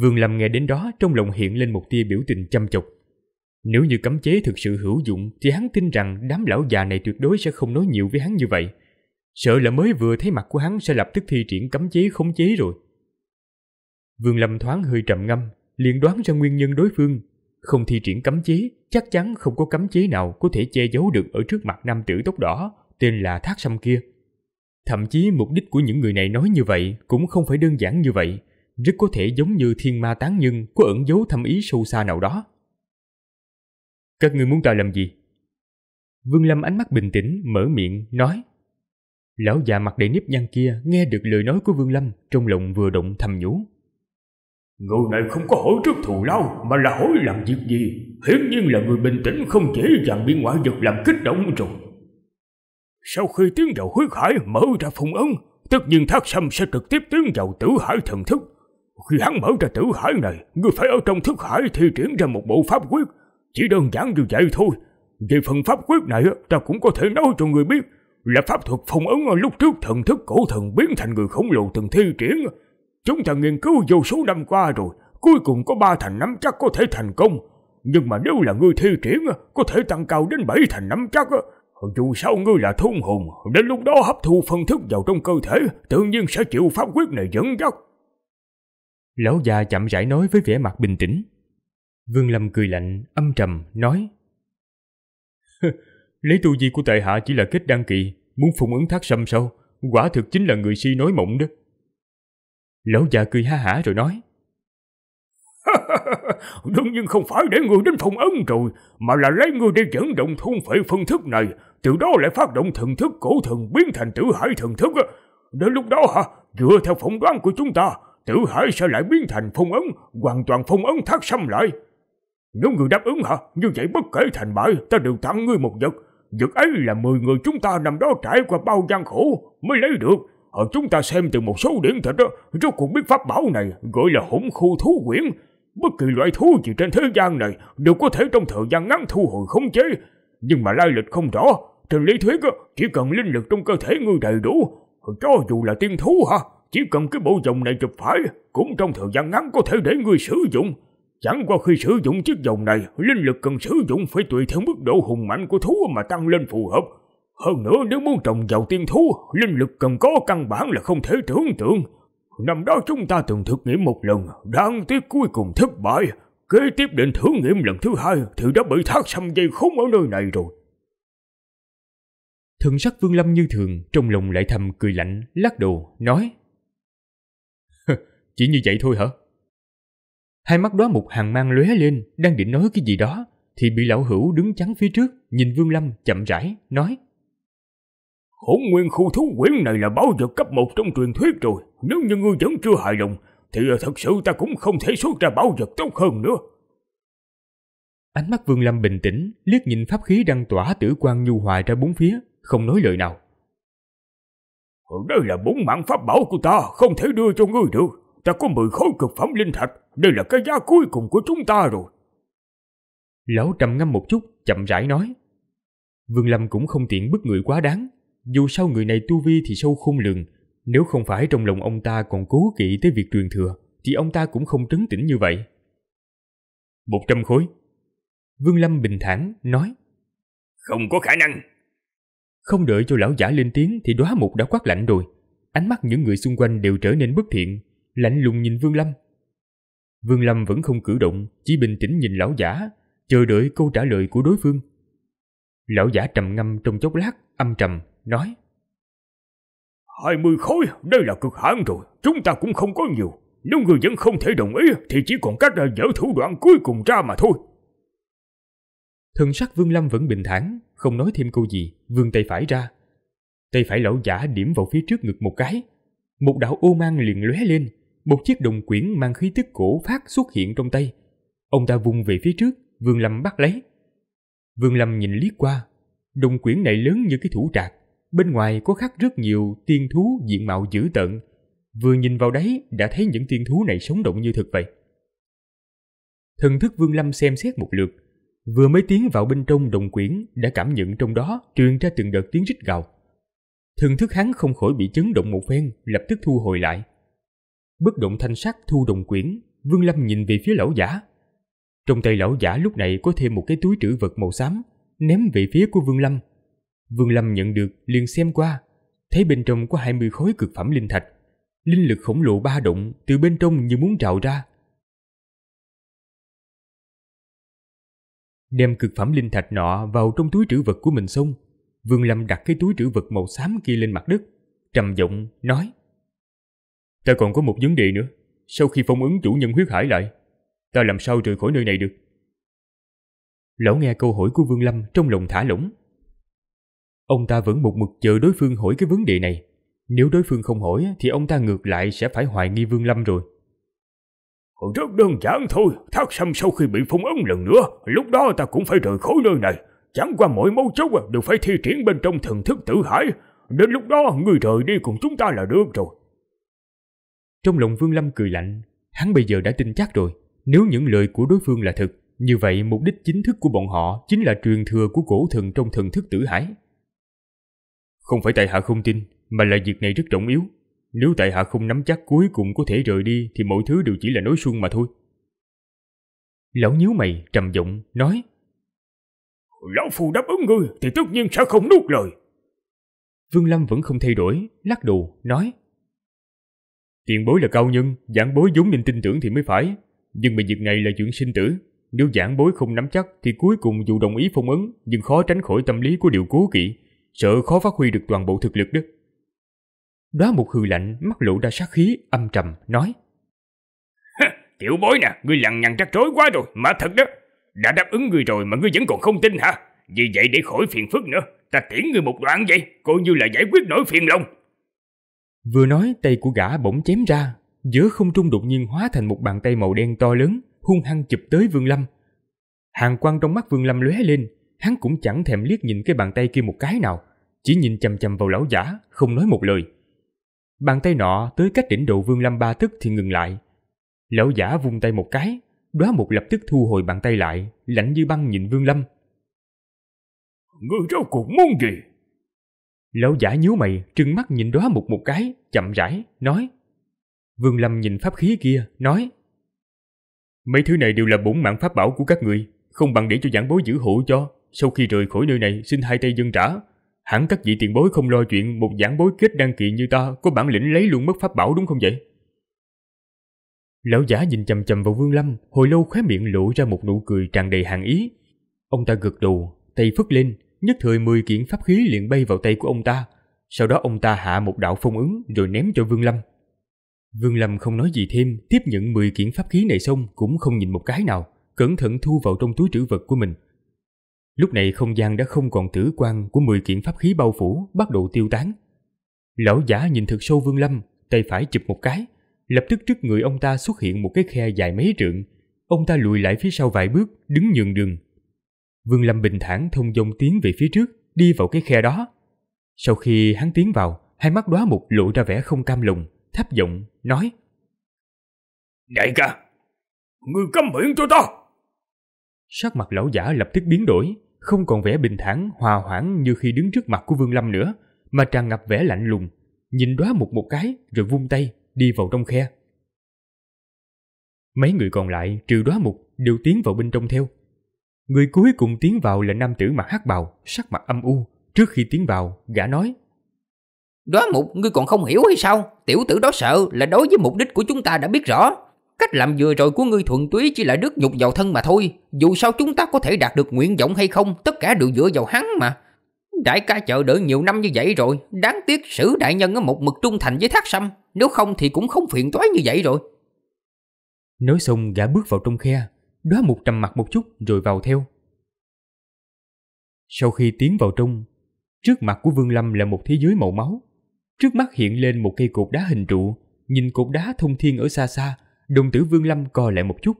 Vương Lâm nghe đến đó, trong lòng hiện lên một tia biểu tình châm chọc. Nếu như cấm chế thực sự hữu dụng thì hắn tin rằng đám lão già này tuyệt đối sẽ không nói nhiều với hắn như vậy. Sợ là mới vừa thấy mặt của hắn sẽ lập tức thi triển cấm chế khống chế rồi. Vương Lâm thoáng hơi trầm ngâm, liền đoán ra nguyên nhân đối phương. Không thi triển cấm chế, chắc chắn không có cấm chế nào có thể che giấu được ở trước mặt nam tử tóc đỏ tên là Thác Sâm kia. Thậm chí mục đích của những người này nói như vậy cũng không phải đơn giản như vậy, rất có thể giống như Thiên Ma Tán Nhân có ẩn dấu thâm ý sâu xa nào đó. "Các ngươi muốn ta làm gì?" Vương Lâm ánh mắt bình tĩnh, mở miệng nói. Lão già mặt đầy nếp nhăn kia nghe được lời nói của Vương Lâm, trong lòng vừa động thầm nhủ. Người này không có hỏi trước thù lao mà là hỏi làm việc gì, hiển nhiên là người bình tĩnh không dễ dàng bị ngoại vật làm kích động rồi. Sau khi tiến vào huyết hải mở ra phong ấn, tất nhiên Thác Sâm sẽ trực tiếp tiến vào tử hải thần thức. Khi hắn mở ra tử hải này, ngươi phải ở trong thức hải thi triển ra một bộ pháp quyết, chỉ đơn giản như vậy thôi. Về phần pháp quyết này ta cũng có thể nói cho người biết, là pháp thuật phong ấn lúc trước thần thức cổ thần biến thành người khổng lồ từng thi triển. Chúng ta nghiên cứu vô số năm qua rồi, cuối cùng có ba thành nắm chắc có thể thành công. Nhưng mà nếu là ngươi thi triển, có thể tăng cao đến bảy thành nắm chắc. Dù sao ngươi là thôn hồn, đến lúc đó hấp thu phân thức vào trong cơ thể, tự nhiên sẽ chịu pháp quyết này dẫn dắt. Lão già chậm rãi nói với vẻ mặt bình tĩnh. Vương Lâm cười lạnh, âm trầm, nói. Lấy tu vi của tại hạ chỉ là kết đăng kỳ, muốn phụng ứng Thác Sâm sao? Quả thực chính là người si nói mộng đó. Lão già cười ha hả rồi nói. Đương nhiên không phải để người đến phong ấn rồi, mà là lấy người để dẫn động thôn phệ phân thức này, từ đó lại phát động thần thức cổ thần biến thành tử hải thần thức. Đến lúc đó hả, dựa theo phỏng đoán của chúng ta, tử hải sẽ lại biến thành phong ấn, hoàn toàn phong ấn Thác Sâm lại. Nếu người đáp ứng hả, như vậy bất kể thành bại, ta đều tặng ngươi một vật. Vật ấy là mười người chúng ta năm đó trải qua bao gian khổ mới lấy được. Ở chúng ta xem từ một số điển tịch đó, rốt cuộc biết pháp bảo này gọi là Hỗn Khu Thú Quyển. Bất kỳ loại thú gì trên thế gian này đều có thể trong thời gian ngắn thu hồi khống chế, nhưng mà lai lịch không rõ. Trên lý thuyết chỉ cần linh lực trong cơ thể ngươi đầy đủ, cho dù là tiên thú hả, chỉ cần cái bộ vòng này chụp phải, cũng trong thời gian ngắn có thể để ngươi sử dụng. Chẳng qua khi sử dụng chiếc vòng này, linh lực cần sử dụng phải tùy theo mức độ hùng mạnh của thú mà tăng lên phù hợp. Hơn nữa nếu muốn trồng vào tiên thú, linh lực cần có căn bản là không thể tưởng tượng. Năm đó chúng ta từng thực nghiệm một lần, đáng tiếc cuối cùng thất bại. Kế tiếp định thử nghiệm lần thứ hai thì đã bị Thác Sâm dây khốn ở nơi này rồi. Thần sắc Vương Lâm như thường, trong lòng lại thầm cười lạnh, lắc đầu, nói. Chỉ như vậy thôi hả? Hai mắt Đóa Mục hàn mang lóe lên, đang định nói cái gì đó thì bị lão hữu đứng chắn phía trước, nhìn Vương Lâm chậm rãi nói. Hỗn Nguyên Khu Thú Quyển này là bảo vật cấp một trong truyền thuyết rồi, nếu như ngươi vẫn chưa hài lòng thì thật sự ta cũng không thể xuất ra bảo vật tốt hơn nữa. Ánh mắt Vương Lâm bình tĩnh, liếc nhìn pháp khí đang tỏa tử quang nhu hòa ra bốn phía, không nói lời nào. Đây là bốn mạng pháp bảo của ta, không thể đưa cho ngươi được. Ta có mười khối cực phẩm linh thạch, đây là cái giá cuối cùng của chúng ta rồi. Lão trầm ngâm một chút, chậm rãi nói. Vương Lâm cũng không tiện bức người quá đáng, dù sao người này tu vi thì sâu khôn lường, nếu không phải trong lòng ông ta còn cố kỵ tới việc truyền thừa thì ông ta cũng không trấn tĩnh như vậy. Một trăm khối. Vương Lâm bình thản nói. Không có khả năng. Không đợi cho lão giả lên tiếng thì Đóa Mục đã quát lạnh rồi. Ánh mắt những người xung quanh đều trở nên bất thiện, lạnh lùng nhìn Vương Lâm. Vương Lâm vẫn không cử động, chỉ bình tĩnh nhìn lão giả, chờ đợi câu trả lời của đối phương. Lão giả trầm ngâm trong chốc lát, âm trầm nói. Hai mươi khối, đây là cực hạn rồi, chúng ta cũng không có nhiều. Nếu người vẫn không thể đồng ý thì chỉ còn cách dở thủ đoạn cuối cùng ra mà thôi. Thần sắc Vương Lâm vẫn bình thản, không nói thêm câu gì, vươn tay phải ra. Tay phải lão giả điểm vào phía trước ngực một cái, một đạo ô mang liền lóe lên, một chiếc đồng quyển mang khí tức cổ phát xuất hiện trong tay. Ông ta vung về phía trước, Vương Lâm bắt lấy. Vương Lâm nhìn liếc qua, đồng quyển này lớn như cái thủ trạc, bên ngoài có khắc rất nhiều tiên thú diện mạo dữ tợn. Vừa nhìn vào đấy đã thấy những tiên thú này sống động như thực vậy. Thần thức Vương Lâm xem xét một lượt, vừa mới tiến vào bên trong đồng quyển đã cảm nhận trong đó truyền ra từng đợt tiếng rít gào. Thần thức hắn không khỏi bị chấn động một phen, lập tức thu hồi lại. Bất động thanh sắc thu đồng quyển, Vương Lâm nhìn về phía lão giả. Trong tay lão giả lúc này có thêm một cái túi trữ vật màu xám, ném về phía của Vương Lâm. Vương Lâm nhận được liền xem qua, thấy bên trong có hai mươi khối cực phẩm linh thạch. Linh lực khổng lồ ba động từ bên trong như muốn trào ra. Đem cực phẩm linh thạch nọ vào trong túi trữ vật của mình xong, Vương Lâm đặt cái túi trữ vật màu xám kia lên mặt đất, trầm giọng nói: Ta còn có một vấn đề nữa. Sau khi phong ấn chủ nhân huyết hải lại, ta làm sao rời khỏi nơi này được? Lão nghe câu hỏi của Vương Lâm trong lòng thả lỏng. Ông ta vẫn một mực chờ đối phương hỏi cái vấn đề này. Nếu đối phương không hỏi thì ông ta ngược lại sẽ phải hoài nghi Vương Lâm rồi. Còn rất đơn giản thôi, Thác Sâm sau khi bị phong ấn lần nữa, lúc đó ta cũng phải rời khỏi nơi này. Chẳng qua mỗi mấu chốt đều phải thi triển bên trong thần thức tự hải. Đến lúc đó người rời đi cùng chúng ta là được rồi. Trong lòng Vương Lâm cười lạnh, hắn bây giờ đã tin chắc rồi. Nếu những lời của đối phương là thật, như vậy mục đích chính thức của bọn họ chính là truyền thừa của cổ thần trong thần thức tử hải. Không phải tại hạ không tin, mà là việc này rất trọng yếu. Nếu tại hạ không nắm chắc cuối cùng có thể rời đi thì mọi thứ đều chỉ là nói suông mà thôi. Lão nhíu mày trầm giọng nói: Lão phu đáp ứng ngươi thì tất nhiên sẽ không nuốt lời. Vương Lâm vẫn không thay đổi, lắc đầu nói: Tiền bối là cao nhân, giảng bối vốn nên tin tưởng thì mới phải. Nhưng mà việc này là chuyện sinh tử, nếu giảng bối không nắm chắc thì cuối cùng dù đồng ý phong ấn nhưng khó tránh khỏi tâm lý của điều cố kỵ, sợ khó phát huy được toàn bộ thực lực đó. Đóa Mục hừ lạnh, mắt lộ ra sát khí âm trầm nói: Tiểu bối nè, ngươi lằng nhằng trắc rối quá rồi. Mà thật đó, đã đáp ứng ngươi rồi mà ngươi vẫn còn không tin hả? Vì vậy để khỏi phiền phức nữa, ta tiễn ngươi một đoạn vậy, coi như là giải quyết nỗi phiền lòng. Vừa nói tay của gã bỗng chém ra, giữa không trung đột nhiên hóa thành một bàn tay màu đen to lớn, hung hăng chụp tới Vương Lâm. Hàn quang trong mắt Vương Lâm lóe lên, hắn cũng chẳng thèm liếc nhìn cái bàn tay kia một cái nào, chỉ nhìn chằm chằm vào lão giả, không nói một lời. Bàn tay nọ tới cách đỉnh đầu Vương Lâm ba tấc thì ngừng lại. Lão giả vung tay một cái, Đóa Mục lập tức thu hồi bàn tay lại, lạnh như băng nhìn Vương Lâm: Ngươi rốt cuộc muốn gì? Lão giả nhíu mày, trừng mắt nhìn Đóa Mục một cái, chậm rãi nói. Vương Lâm nhìn pháp khí kia, nói: Mấy thứ này đều là bổn mạng pháp bảo của các người, không bằng để cho giảng bối giữ hộ cho. Sau khi rời khỏi nơi này, xin hai tay dâng trả. Hẳn các vị tiền bối không lo chuyện một giảng bối kết đăng kỳ như ta có bản lĩnh lấy luôn mất pháp bảo đúng không vậy? Lão giả nhìn chằm chằm vào Vương Lâm, hồi lâu khóe miệng lộ ra một nụ cười tràn đầy hàn ý. Ông ta gật đầu, tay phất lên, nhất thời mười kiện pháp khí liền bay vào tay của ông ta. Sau đó ông ta hạ một đạo phong ấn rồi ném cho Vương Lâm. Vương Lâm không nói gì thêm, tiếp nhận mười kiện pháp khí này xong cũng không nhìn một cái nào, cẩn thận thu vào trong túi trữ vật của mình. Lúc này không gian đã không còn tử quang của mười kiện pháp khí bao phủ, bắt đầu tiêu tán. Lão giả nhìn thật sâu Vương Lâm, tay phải chụp một cái, lập tức trước người ông ta xuất hiện một cái khe dài mấy trượng. Ông ta lùi lại phía sau vài bước, đứng nhường đường. Vương Lâm bình thản thông dong tiến về phía trước, đi vào cái khe đó. Sau khi hắn tiến vào, hai mắt Đóa Mục lộ ra vẻ không cam lòng, thấp giọng nói: Đại ca, ngươi câm miệng cho ta. Sắc mặt lão giả lập tức biến đổi, không còn vẻ bình thản hòa hoãn như khi đứng trước mặt của Vương Lâm nữa, mà tràn ngập vẻ lạnh lùng, nhìn Đóa Mục một cái rồi vung tay đi vào trong khe. Mấy người còn lại trừ Đóa Mục đều tiến vào bên trong theo. Người cuối cùng tiến vào là nam tử mặc hắc bào, sắc mặt âm u. Trước khi tiến vào, gã nói: Đóa Mục, ngươi còn không hiểu hay sao? Tiểu tử đó sợ là đối với mục đích của chúng ta đã biết rõ. Cách làm vừa rồi của ngươi thuần túy chỉ là rước nhục vào thân mà thôi. Dù sao chúng ta có thể đạt được nguyện vọng hay không, tất cả đều dựa vào hắn mà. Đại ca chờ đợi nhiều năm như vậy rồi, đáng tiếc Sử đại nhân ở một mực trung thành với Thác Sâm, nếu không thì cũng không phiền toái như vậy rồi. Nói xong gã bước vào trong khe, Đóa Mục trầm mặt một chút rồi vào theo. Sau khi tiến vào trong, trước mặt của Vương Lâm là một thế giới màu máu. Trước mắt hiện lên một cây cột đá hình trụ, nhìn cột đá thông thiên ở xa xa, đồng tử Vương Lâm co lại một chút.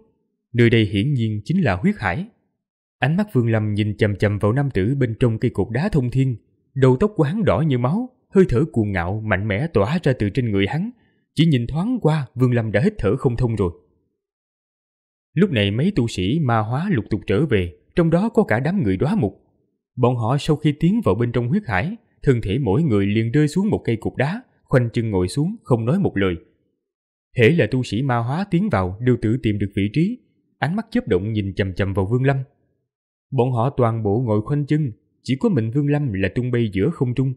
Nơi đây hiển nhiên chính là huyết hải. Ánh mắt Vương Lâm nhìn chằm chằm vào nam tử bên trong cây cột đá thông thiên, đầu tóc của hắn đỏ như máu, hơi thở cuồng ngạo mạnh mẽ tỏa ra từ trên người hắn. Chỉ nhìn thoáng qua, Vương Lâm đã hít thở không thông rồi. Lúc này mấy tu sĩ ma hóa lục tục trở về, trong đó có cả đám người Đóa Mục. Bọn họ sau khi tiến vào bên trong huyết hải, thân thể mỗi người liền rơi xuống một cây cục đá, khoanh chân ngồi xuống không nói một lời. Hễ là tu sĩ ma hóa tiến vào đều tự tìm được vị trí, ánh mắt chớp động nhìn chằm chằm vào Vương Lâm. Bọn họ toàn bộ ngồi khoanh chân, chỉ có mình Vương Lâm là tung bay giữa không trung.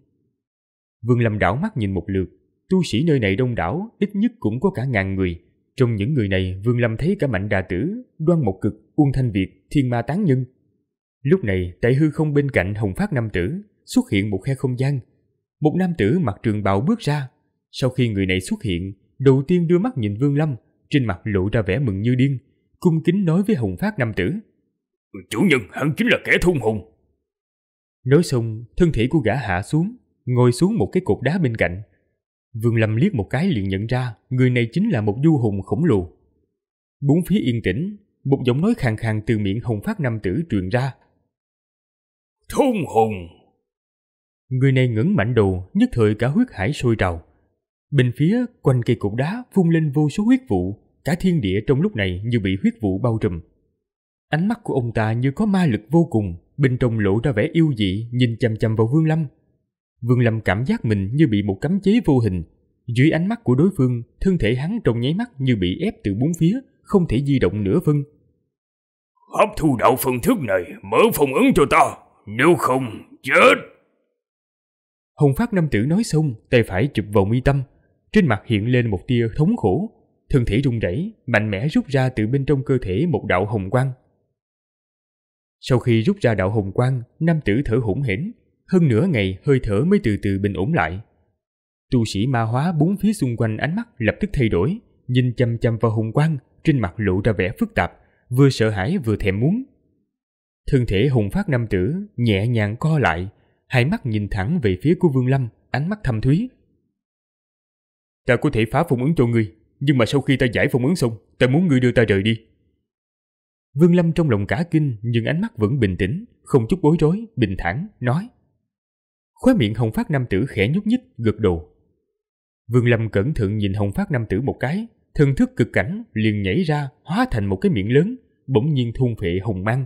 Vương Lâm đảo mắt nhìn một lượt, tu sĩ nơi này đông đảo, ít nhất cũng có cả ngàn người. Trong những người này, Vương Lâm thấy cả Mạnh Đà Tử, Đoan Một Cực, Uông Thanh Việt, Thiên Ma Tán Nhân. Lúc này, tại hư không bên cạnh Hồng Phát Nam Tử xuất hiện một khe không gian. Một nam tử mặc trường bào bước ra. Sau khi người này xuất hiện, đầu tiên đưa mắt nhìn Vương Lâm, trên mặt lộ ra vẻ mừng như điên, cung kính nói với Hồng Phát Nam Tử: "Chủ nhân, hẳn chính là kẻ thôn hồn." Nói xong, thân thể của gã hạ xuống, ngồi xuống một cái cột đá bên cạnh. Vương Lâm liếc một cái liền nhận ra người này chính là một du hùng khổng lồ. Bốn phía yên tĩnh, một giọng nói khàn khàn từ miệng Hồng Phát Nam Tử truyền ra: "Thôn hồn!" Người này ngẩng mạnh đầu, nhất thời cả huyết hải sôi trào. Bên phía quanh cây cột đá phun lên vô số huyết vụ, cả thiên địa trong lúc này như bị huyết vụ bao trùm. Ánh mắt của ông ta như có ma lực vô cùng, bên trong lộ ra vẻ yêu dị, nhìn chằm chằm vào Vương Lâm. Vương Lâm cảm giác mình như bị một cấm chế vô hình. Dưới ánh mắt của đối phương, thân thể hắn trong nháy mắt như bị ép từ bốn phía, không thể di động nửa phân. "Hấp thu đạo phân thức này, mở phong ấn cho ta, nếu không chết!" Hồng Phát Nam Tử nói xong, tay phải chụp vào mi tâm. Trên mặt hiện lên một tia thống khổ, thân thể run rẩy, mạnh mẽ rút ra từ bên trong cơ thể một đạo hồng quang. Sau khi rút ra đạo hồng quang, nam tử thở hổn hển. Hơn nửa ngày hơi thở mới từ từ bình ổn lại. Tu sĩ ma hóa bốn phía xung quanh ánh mắt lập tức thay đổi, nhìn chăm chăm vào hồng quang, trên mặt lộ ra vẻ phức tạp, vừa sợ hãi vừa thèm muốn. Thân thể Hồng Phát Nam Tử nhẹ nhàng co lại, hai mắt nhìn thẳng về phía của Vương Lâm, ánh mắt thâm thúy. "Ta có thể phá phong ấn cho ngươi, nhưng mà sau khi ta giải phong ấn xong, ta muốn ngươi đưa ta rời đi." Vương Lâm trong lòng cả kinh, nhưng ánh mắt vẫn bình tĩnh, không chút bối rối, bình thản nói. Khóe miệng Hồng Phát Nam Tử khẽ nhúc nhích, gật đầu. Vương Lâm cẩn thận nhìn Hồng Phát Nam Tử một cái, thần thức cực cảnh liền nhảy ra, hóa thành một cái miệng lớn, bỗng nhiên thôn phệ hồng mang.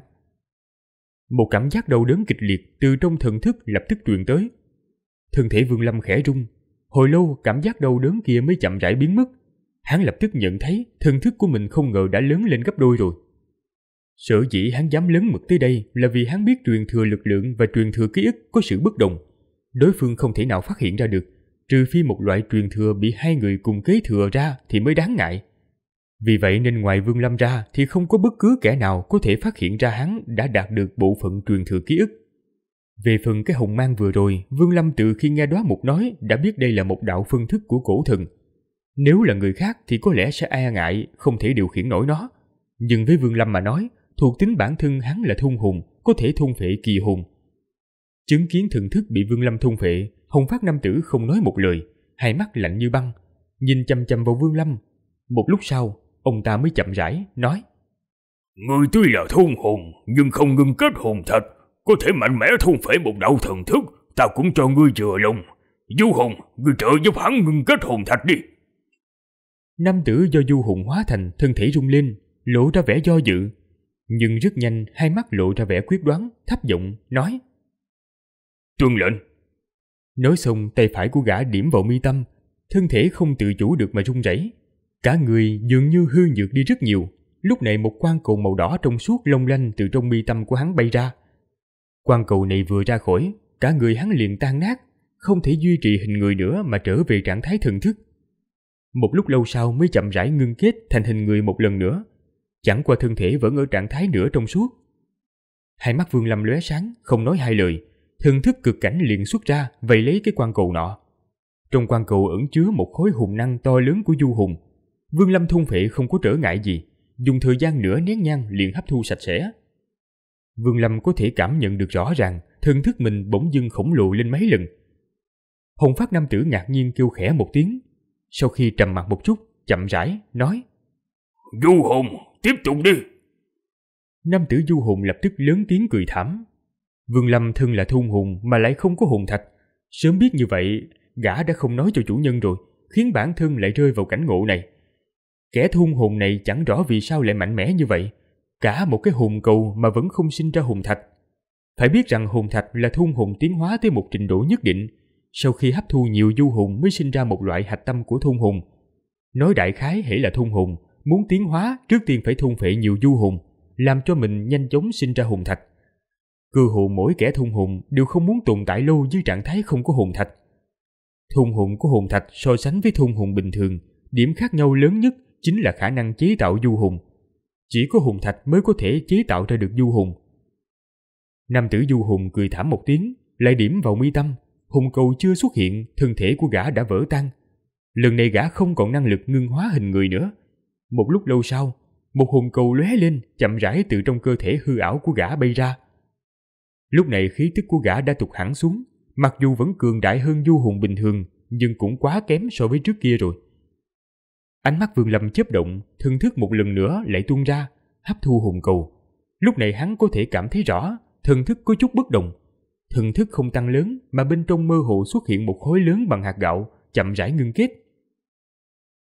Một cảm giác đau đớn kịch liệt từ trong thần thức lập tức truyền tới. Thân thể Vương Lâm khẽ rung, hồi lâu cảm giác đau đớn kia mới chậm rãi biến mất. Hắn lập tức nhận thấy thần thức của mình không ngờ đã lớn lên gấp đôi rồi. Sở dĩ hắn dám lớn mực tới đây là vì hắn biết truyền thừa lực lượng và truyền thừa ký ức có sự bất đồng. Đối phương không thể nào phát hiện ra được, trừ phi một loại truyền thừa bị hai người cùng kế thừa ra thì mới đáng ngại. Vì vậy nên ngoài Vương Lâm ra thì không có bất cứ kẻ nào có thể phát hiện ra hắn đã đạt được bộ phận truyền thừa ký ức. Về phần cái hồng mang vừa rồi, Vương Lâm từ khi nghe Đóa Mục nói đã biết đây là một đạo phân thức của cổ thần. Nếu là người khác thì có lẽ sẽ e ngại, không thể điều khiển nổi nó. Nhưng với Vương Lâm mà nói, thuộc tính bản thân hắn là thôn hồn, có thể thôn phệ kỳ hồn. Chứng kiến thần thức bị Vương Lâm thôn phệ, Hồng Phát Nam Tử không nói một lời, hai mắt lạnh như băng, nhìn chằm chằm vào Vương Lâm. Một lúc sau, ông ta mới chậm rãi nói: "Ngươi tuy là thôn hồn, nhưng không ngưng kết hồn thạch, có thể mạnh mẽ thôn phệ một đạo thần thức, ta cũng cho ngươi chừa lòng. Du Hùng, ngươi trợ giúp hắn ngưng kết hồn thạch đi." Nam tử do Du Hùng hóa thành, thân thể rung lên, lộ ra vẻ do dự, nhưng rất nhanh hai mắt lộ ra vẻ quyết đoán, thấp giọng nói: "Tuân lệnh." Nói xong, tay phải của gã điểm vào mi tâm, thân thể không tự chủ được mà run rẩy, cả người dường như hư nhược đi rất nhiều. Lúc này một quang cầu màu đỏ trong suốt long lanh từ trong mi tâm của hắn bay ra. Quang cầu này vừa ra khỏi, cả người hắn liền tan nát, không thể duy trì hình người nữa mà trở về trạng thái thần thức. Một lúc lâu sau mới chậm rãi ngưng kết thành hình người một lần nữa, chẳng qua thân thể vẫn ở trạng thái nửa trong suốt. Hai mắt Vương Lâm lóe sáng, không nói hai lời, thần thức cực cảnh liền xuất ra vây lấy cái quan cầu nọ. Trong quan cầu ẩn chứa một khối hồn năng to lớn của Du Hùng. Vương Lâm thôn phệ không có trở ngại gì, dùng thời gian nửa nén nhang liền hấp thu sạch sẽ. Vương Lâm có thể cảm nhận được rõ ràng thần thức mình bỗng dưng khổng lồ lên mấy lần. Hồng Phát Nam Tử ngạc nhiên kêu khẽ một tiếng, sau khi trầm mặc một chút, chậm rãi nói: Du Hùng, tiếp tục đi. Nam tử Du Hùng lập tức lớn tiếng cười thảm. Vương Lâm thân là thôn hùng mà lại không có hồn thạch, sớm biết như vậy gã đã không nói cho chủ nhân rồi, khiến bản thân lại rơi vào cảnh ngộ này. Kẻ thôn hùng này chẳng rõ vì sao lại mạnh mẽ như vậy, cả một cái hồn cầu mà vẫn không sinh ra hồn thạch. Phải biết rằng hồn thạch là thôn hùng tiến hóa tới một trình độ nhất định, sau khi hấp thu nhiều du hùng mới sinh ra một loại hạch tâm của thôn hùng. Nói đại khái hễ là thôn hùng, muốn tiến hóa trước tiên phải thôn phệ nhiều du hùng, làm cho mình nhanh chóng sinh ra hồn thạch. Cơ hồ mỗi kẻ thôn hùng đều không muốn tồn tại lâu dưới trạng thái không có hồn thạch. Thôn hùng có hồn thạch so sánh với thôn hùng bình thường, điểm khác nhau lớn nhất chính là khả năng chế tạo du hùng. Chỉ có hồn thạch mới có thể chế tạo ra được du hùng. Nam tử Du Hùng cười thảm một tiếng, lại điểm vào mi tâm, hồn cầu chưa xuất hiện, thân thể của gã đã vỡ tan. Lần này gã không còn năng lực ngưng hóa hình người nữa. Một lúc lâu sau, một hồn cầu lóe lên, chậm rãi từ trong cơ thể hư ảo của gã bay ra. Lúc này khí tức của gã đã tụt hẳn xuống, mặc dù vẫn cường đại hơn Du Hùng bình thường, nhưng cũng quá kém so với trước kia rồi. Ánh mắt Vương Lâm chớp động, thần thức một lần nữa lại tuôn ra, hấp thu hồn cầu. Lúc này hắn có thể cảm thấy rõ, thần thức có chút bất đồng. Thần thức không tăng lớn, mà bên trong mơ hồ xuất hiện một khối lớn bằng hạt gạo, chậm rãi ngưng kết.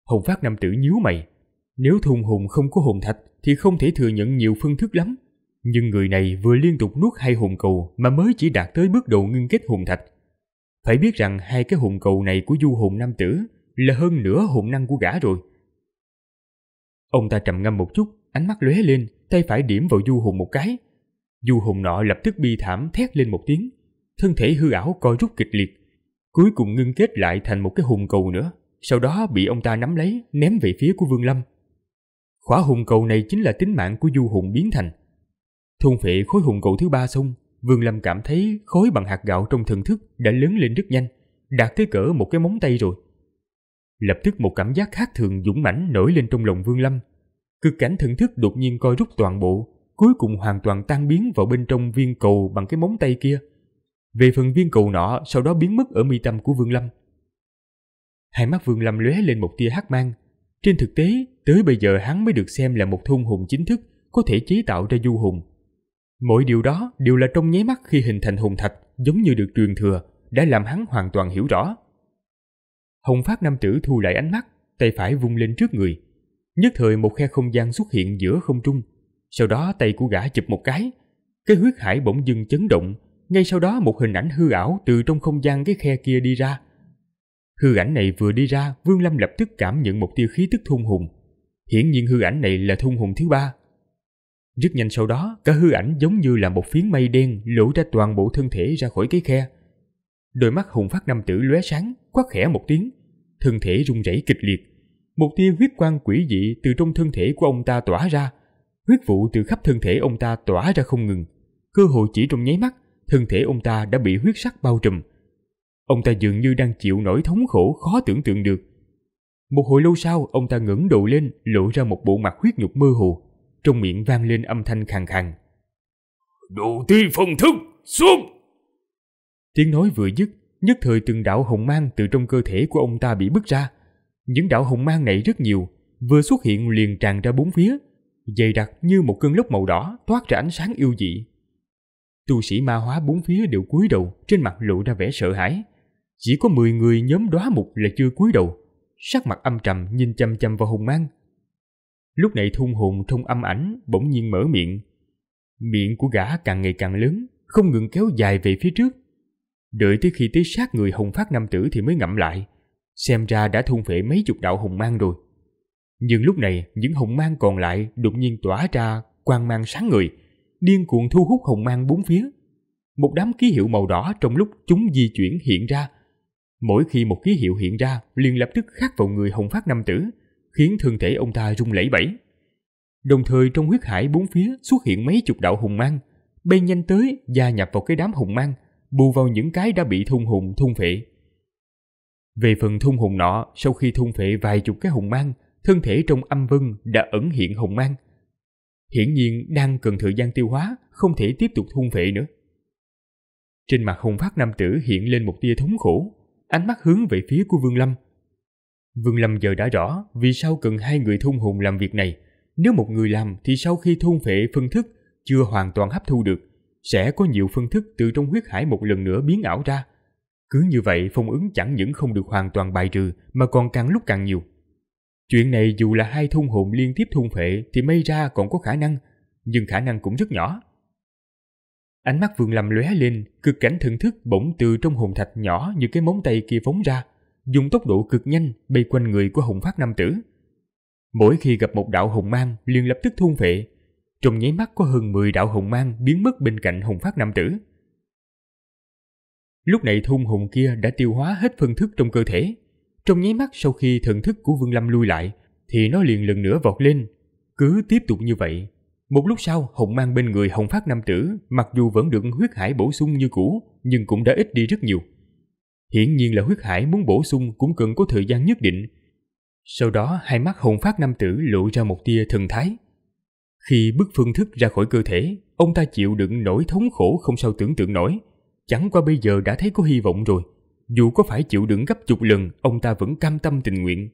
Hồng Phát Nam Tử nhíu mày. Nếu thùng hùng không có hồn thạch thì không thể thừa nhận nhiều phương thức lắm. Nhưng người này vừa liên tục nuốt hai hồn cầu mà mới chỉ đạt tới bước đầu ngưng kết hồn thạch. Phải biết rằng hai cái hồn cầu này của Du Hồn Nam Tử là hơn nửa hồn năng của gã rồi. Ông ta trầm ngâm một chút, ánh mắt lóe lên, tay phải điểm vào Du Hùng một cái. Du Hùng nọ lập tức bi thảm thét lên một tiếng, thân thể hư ảo co rút kịch liệt, cuối cùng ngưng kết lại thành một cái hồn cầu nữa, sau đó bị ông ta nắm lấy ném về phía của Vương Lâm. Khỏa hồn cầu này chính là tính mạng của Du Hùng biến thành. Thôn phệ khối hồn cầu thứ ba xong, Vương Lâm cảm thấy khối bằng hạt gạo trong thần thức đã lớn lên rất nhanh, đạt tới cỡ một cái móng tay rồi. Lập tức một cảm giác khác thường dũng mãnh nổi lên trong lòng Vương Lâm, cực cảnh thần thức đột nhiên co rút toàn bộ, cuối cùng hoàn toàn tan biến vào bên trong viên cầu bằng cái móng tay kia. Về phần viên cầu nọ sau đó biến mất ở mi tâm của Vương Lâm. Hai mắt Vương Lâm lóe lên một tia hắc mang. Trên thực tế, tới bây giờ hắn mới được xem là một thôn hùng chính thức, có thể chế tạo ra du hùng. Mọi điều đó đều là trong nháy mắt khi hình thành hồn thạch, giống như được truyền thừa, đã làm hắn hoàn toàn hiểu rõ. Hồng Phát Nam Tử thu lại ánh mắt, tay phải vung lên trước người. Nhất thời một khe không gian xuất hiện giữa không trung. Sau đó tay của gã chụp một cái, cái huyết hải bỗng dưng chấn động. Ngay sau đó một hình ảnh hư ảo từ trong không gian cái khe kia đi ra. Hư ảnh này vừa đi ra, Vương Lâm lập tức cảm nhận một tia khí tức thôn hùng. Hiển nhiên hư ảnh này là thôn hùng thứ ba. Rất nhanh sau đó, cả hư ảnh giống như là một phiến mây đen lộ ra toàn bộ thân thể ra khỏi cái khe. Đôi mắt Hồng Phát Nam Tử lóe sáng, quát khẽ một tiếng, thân thể rung rẩy kịch liệt. Một tia huyết quang quỷ dị từ trong thân thể của ông ta tỏa ra, huyết vụ từ khắp thân thể ông ta tỏa ra không ngừng. Cơ hội chỉ trong nháy mắt, thân thể ông ta đã bị huyết sắc bao trùm. Ông ta dường như đang chịu nỗi thống khổ khó tưởng tượng được. Một hồi lâu sau, ông ta ngẩng đầu lên, lộ ra một bộ mặt huyết nhục mơ hồ, trong miệng vang lên âm thanh khàn khàn: Đồ Ti phong thức, xuống! Tiếng nói vừa dứt, nhất thời từng đạo hồng mang từ trong cơ thể của ông ta bị bứt ra. Những đạo hồng mang này rất nhiều, vừa xuất hiện liền tràn ra bốn phía, dày đặc như một cơn lốc màu đỏ toát ra ánh sáng yêu dị. Tu sĩ ma hóa bốn phía đều cúi đầu, trên mặt lộ ra vẻ sợ hãi. Chỉ có mười người nhóm Đóa Mục là chưa cúi đầu, sắc mặt âm trầm nhìn chăm chăm vào hồn mang. Lúc này thôn hồn trong âm ảnh bỗng nhiên mở miệng. Miệng của gã càng ngày càng lớn, không ngừng kéo dài về phía trước. Đợi tới khi tới sát người Hồng Phát Nam Tử thì mới ngậm lại. Xem ra đã thôn phệ mấy chục đạo hồng mang rồi. Nhưng lúc này những hồng mang còn lại đột nhiên tỏa ra quang mang sáng ngời, điên cuồng thu hút hồng mang bốn phía. Một đám ký hiệu màu đỏ trong lúc chúng di chuyển hiện ra. Mỗi khi một ký hiệu hiện ra, liền lập tức khắc vào người Hồng Phát Nam Tử, khiến thân thể ông ta rung lẩy bẩy. Đồng thời trong huyết hải bốn phía xuất hiện mấy chục đạo hồng mang, bay nhanh tới gia nhập vào cái đám hồng mang, bù vào những cái đã bị thôn hùng thôn phệ. Về phần thôn hùng nọ, sau khi thôn phệ vài chục cái hồng mang, thân thể trong âm vân đã ẩn hiện hồng mang. Hiển nhiên đang cần thời gian tiêu hóa, không thể tiếp tục thôn phệ nữa. Trên mặt Hồng Phát Nam Tử hiện lên một tia thống khổ, ánh mắt hướng về phía của Vương Lâm. Vương Lâm giờ đã rõ vì sao cần hai người thôn hồn làm việc này. Nếu một người làm thì sau khi thôn phệ phân thức chưa hoàn toàn hấp thu được, sẽ có nhiều phân thức từ trong huyết hải một lần nữa biến ảo ra. Cứ như vậy phong ấn chẳng những không được hoàn toàn bài trừ mà còn càng lúc càng nhiều. Chuyện này dù là hai thôn hồn liên tiếp thôn phệ thì may ra còn có khả năng, nhưng khả năng cũng rất nhỏ. Ánh mắt Vương Lâm lóe lên, cực cảnh thần thức bỗng từ trong hồn thạch nhỏ như cái móng tay kia phóng ra, dùng tốc độ cực nhanh bay quanh người của Hồng Phát Nam Tử. Mỗi khi gặp một đạo hồng mang liền lập tức thôn phệ, trong nháy mắt có hơn mười đạo hồng mang biến mất bên cạnh Hồng Phát Nam Tử. Lúc này thôn hồn kia đã tiêu hóa hết phân thức trong cơ thể. Trong nháy mắt sau khi thần thức của Vương Lâm lui lại thì nó liền lần nữa vọt lên. Cứ tiếp tục như vậy, một lúc sau hồng mang bên người Hồng Phát Nam Tử mặc dù vẫn được huyết hải bổ sung như cũ, nhưng cũng đã ít đi rất nhiều. Hiển nhiên là huyết hải muốn bổ sung cũng cần có thời gian nhất định. Sau đó hai mắt Hồng Phát Nam Tử lộ ra một tia thần thái. Khi bức phương thức ra khỏi cơ thể, ông ta chịu đựng nỗi thống khổ không sao tưởng tượng nổi. Chẳng qua bây giờ đã thấy có hy vọng rồi, dù có phải chịu đựng gấp chục lần, ông ta vẫn cam tâm tình nguyện.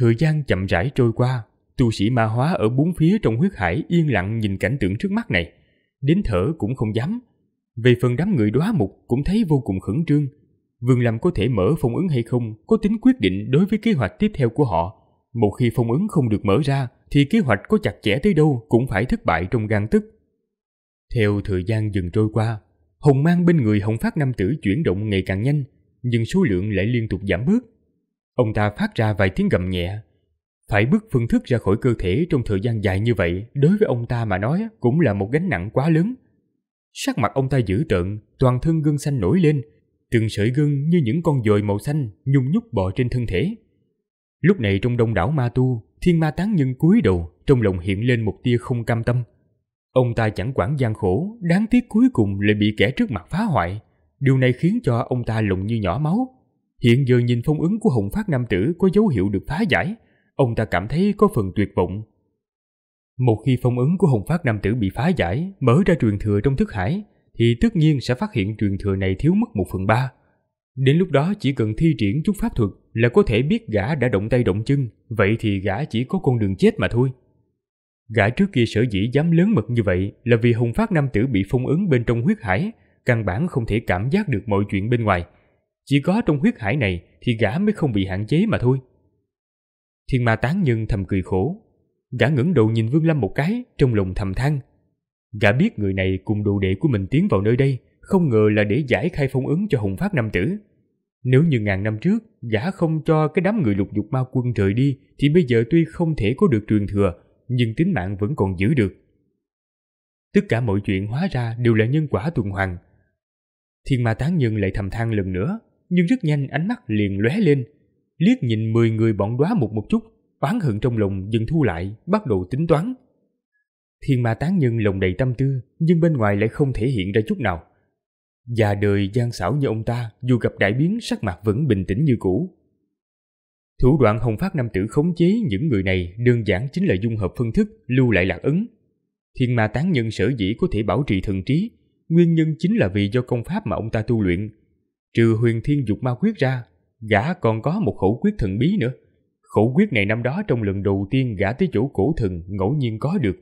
Thời gian chậm rãi trôi qua, tu sĩ ma hóa ở bốn phía trong huyết hải yên lặng nhìn cảnh tượng trước mắt này, đến thở cũng không dám. Về phần đám người Đóa Mục cũng thấy vô cùng khẩn trương. Vương Lâm có thể mở phong ấn hay không có tính quyết định đối với kế hoạch tiếp theo của họ. Một khi phong ấn không được mở ra thì kế hoạch có chặt chẽ tới đâu cũng phải thất bại trong gang tấc. Theo thời gian dần trôi qua, hồng mang bên người Hồng Phát Nam Tử chuyển động ngày càng nhanh, nhưng số lượng lại liên tục giảm bớt. Ông ta phát ra vài tiếng gầm nhẹ. Phải bước phương thức ra khỏi cơ thể trong thời gian dài như vậy đối với ông ta mà nói cũng là một gánh nặng quá lớn. Sắc mặt ông ta dữ tợn, toàn thân gân xanh nổi lên, từng sợi gân như những con dồi màu xanh nhung nhúc bò trên thân thể. Lúc này trong đông đảo ma tu, Thiên Ma Tán Nhân cúi đầu, trong lòng hiện lên một tia không cam tâm. Ông ta chẳng quản gian khổ, đáng tiếc cuối cùng lại bị kẻ trước mặt phá hoại. Điều này khiến cho ông ta lòng như nhỏ máu. Hiện giờ nhìn phong ấn của Hồng Phát Nam Tử có dấu hiệu được phá giải, ông ta cảm thấy có phần tuyệt vọng. Một khi phong ấn của Hồng Phát Nam Tử bị phá giải, mở ra truyền thừa trong thức hải, thì tất nhiên sẽ phát hiện truyền thừa này thiếu mất một phần ba. Đến lúc đó chỉ cần thi triển chút pháp thuật là có thể biết gã đã động tay động chân, vậy thì gã chỉ có con đường chết mà thôi. Gã trước kia sở dĩ dám lớn mật như vậy là vì Hồng Phát Nam Tử bị phong ấn bên trong huyết hải, căn bản không thể cảm giác được mọi chuyện bên ngoài. Chỉ có trong huyết hải này thì gã mới không bị hạn chế mà thôi. Thiên Ma Tán Nhân thầm cười khổ. Gã ngẩng đầu nhìn Vương Lâm một cái, trong lòng thầm than. Gã biết người này cùng đồ đệ của mình tiến vào nơi đây, không ngờ là để giải khai phong ấn cho Hồng Phát Nam Tử. Nếu như ngàn năm trước, gã không cho cái đám người Lục Dục Ma Quân rời đi, thì bây giờ tuy không thể có được truyền thừa, nhưng tính mạng vẫn còn giữ được. Tất cả mọi chuyện hóa ra đều là nhân quả tuần hoàn. Thiên Ma Tán Nhân lại thầm than lần nữa, nhưng rất nhanh ánh mắt liền lóe lên, liếc nhìn mười người bọn Đóa Mục một chút, oán hận trong lòng dần thu lại, bắt đầu tính toán. Thiên Ma Tán Nhân lòng đầy tâm tư, nhưng bên ngoài lại không thể hiện ra chút nào. Già đời gian xảo như ông ta, dù gặp đại biến sắc mặt vẫn bình tĩnh như cũ. Thủ đoạn Hồng Phát Nam Tử khống chế những người này đơn giản chính là dung hợp phân thức, lưu lại lạc ấn. Thiên Ma Tán Nhân sở dĩ có thể bảo trì thần trí, nguyên nhân chính là vì do công pháp mà ông ta tu luyện. Trừ huyền thiên dục ma quyết ra, gã còn có một khẩu quyết thần bí nữa. Khẩu quyết này năm đó trong lần đầu tiên gã tới chỗ cổ thần ngẫu nhiên có được.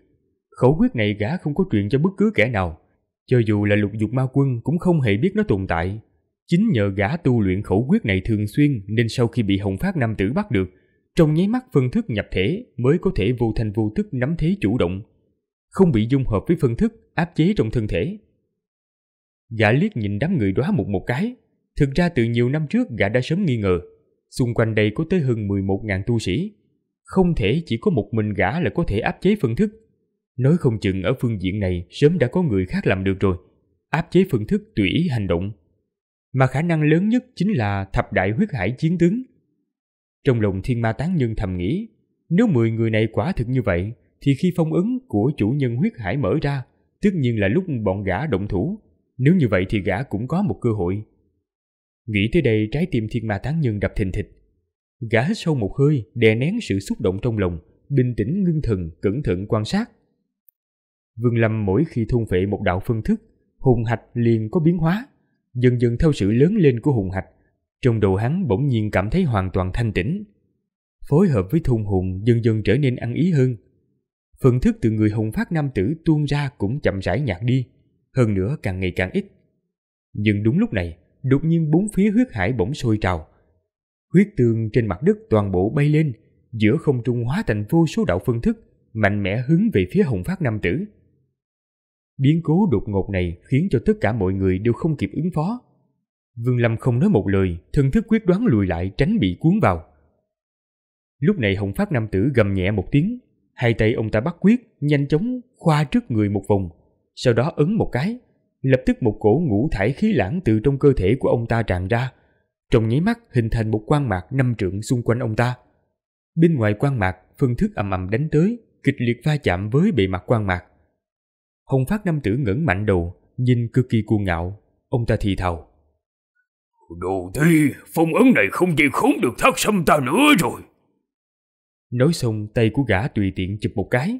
Khẩu quyết này gã không có truyền cho bất cứ kẻ nào, cho dù là Lục Dục Ma Quân cũng không hề biết nó tồn tại. Chính nhờ gã tu luyện khẩu quyết này thường xuyên nên sau khi bị Hồng Phát Nam Tử bắt được, trong nháy mắt phân thức nhập thể mới có thể vô thành vô tức nắm thế chủ động, không bị dung hợp với phân thức áp chế trong thân thể. Gã liếc nhìn đám người Đóa Mục một cái, thực ra từ nhiều năm trước gã đã sớm nghi ngờ. Xung quanh đây có tới hơn mười một nghìn tu sĩ, không thể chỉ có một mình gã là có thể áp chế phân thức. Nói không chừng ở phương diện này sớm đã có người khác làm được rồi, áp chế phân thức tùy ý hành động. Mà khả năng lớn nhất chính là thập đại huyết hải chiến tướng. Trong lòng Thiên Ma Tán Nhân thầm nghĩ, nếu mười người này quả thực như vậy, thì khi phong ấn của chủ nhân huyết hải mở ra, tất nhiên là lúc bọn gã động thủ. Nếu như vậy thì gã cũng có một cơ hội. Nghĩ tới đây, trái tim Thiên Ma Tán Nhân đập thình thịch. Gã sâu một hơi, đè nén sự xúc động trong lòng, bình tĩnh ngưng thần, cẩn thận quan sát. Vương Lâm mỗi khi thôn phệ một đạo phân thức, hồn hạch liền có biến hóa. Dần dần theo sự lớn lên của hồn hạch, trong đầu hắn bỗng nhiên cảm thấy hoàn toàn thanh tĩnh, phối hợp với thôn hồn dần dần trở nên ăn ý hơn. Phân thức từ người Hồng Phát Nam Tử tuôn ra cũng chậm rãi nhạt đi, hơn nữa càng ngày càng ít. Nhưng đúng lúc này, đột nhiên bốn phía huyết hải bỗng sôi trào. Huyết tương trên mặt đất toàn bộ bay lên, giữa không trung hóa thành vô số đạo phân thức, mạnh mẽ hướng về phía Hồng Phát Nam Tử. Biến cố đột ngột này khiến cho tất cả mọi người đều không kịp ứng phó. Vương Lâm không nói một lời, thần thức quyết đoán lùi lại tránh bị cuốn vào. Lúc này Hồng Phát Nam Tử gầm nhẹ một tiếng, hai tay ông ta bắt quyết, nhanh chóng khoa trước người một vòng, sau đó ấn một cái, lập tức một cổ ngũ thải khí lãng từ trong cơ thể của ông ta tràn ra, trong nháy mắt hình thành một quang mạc năm trượng xung quanh ông ta. Bên ngoài quang mạc, phân thức ầm ầm đánh tới, kịch liệt va chạm với bề mặt quang mạc. Hồng Phát Nam Tử ngẩng mạnh đầu, nhìn cực kỳ cuồng ngạo, ông ta thì thào: "Đồ Ti, phong ấn này không gì khốn được Thác Sâm ta nữa rồi." Nói xong, tay của gã tùy tiện chụp một cái,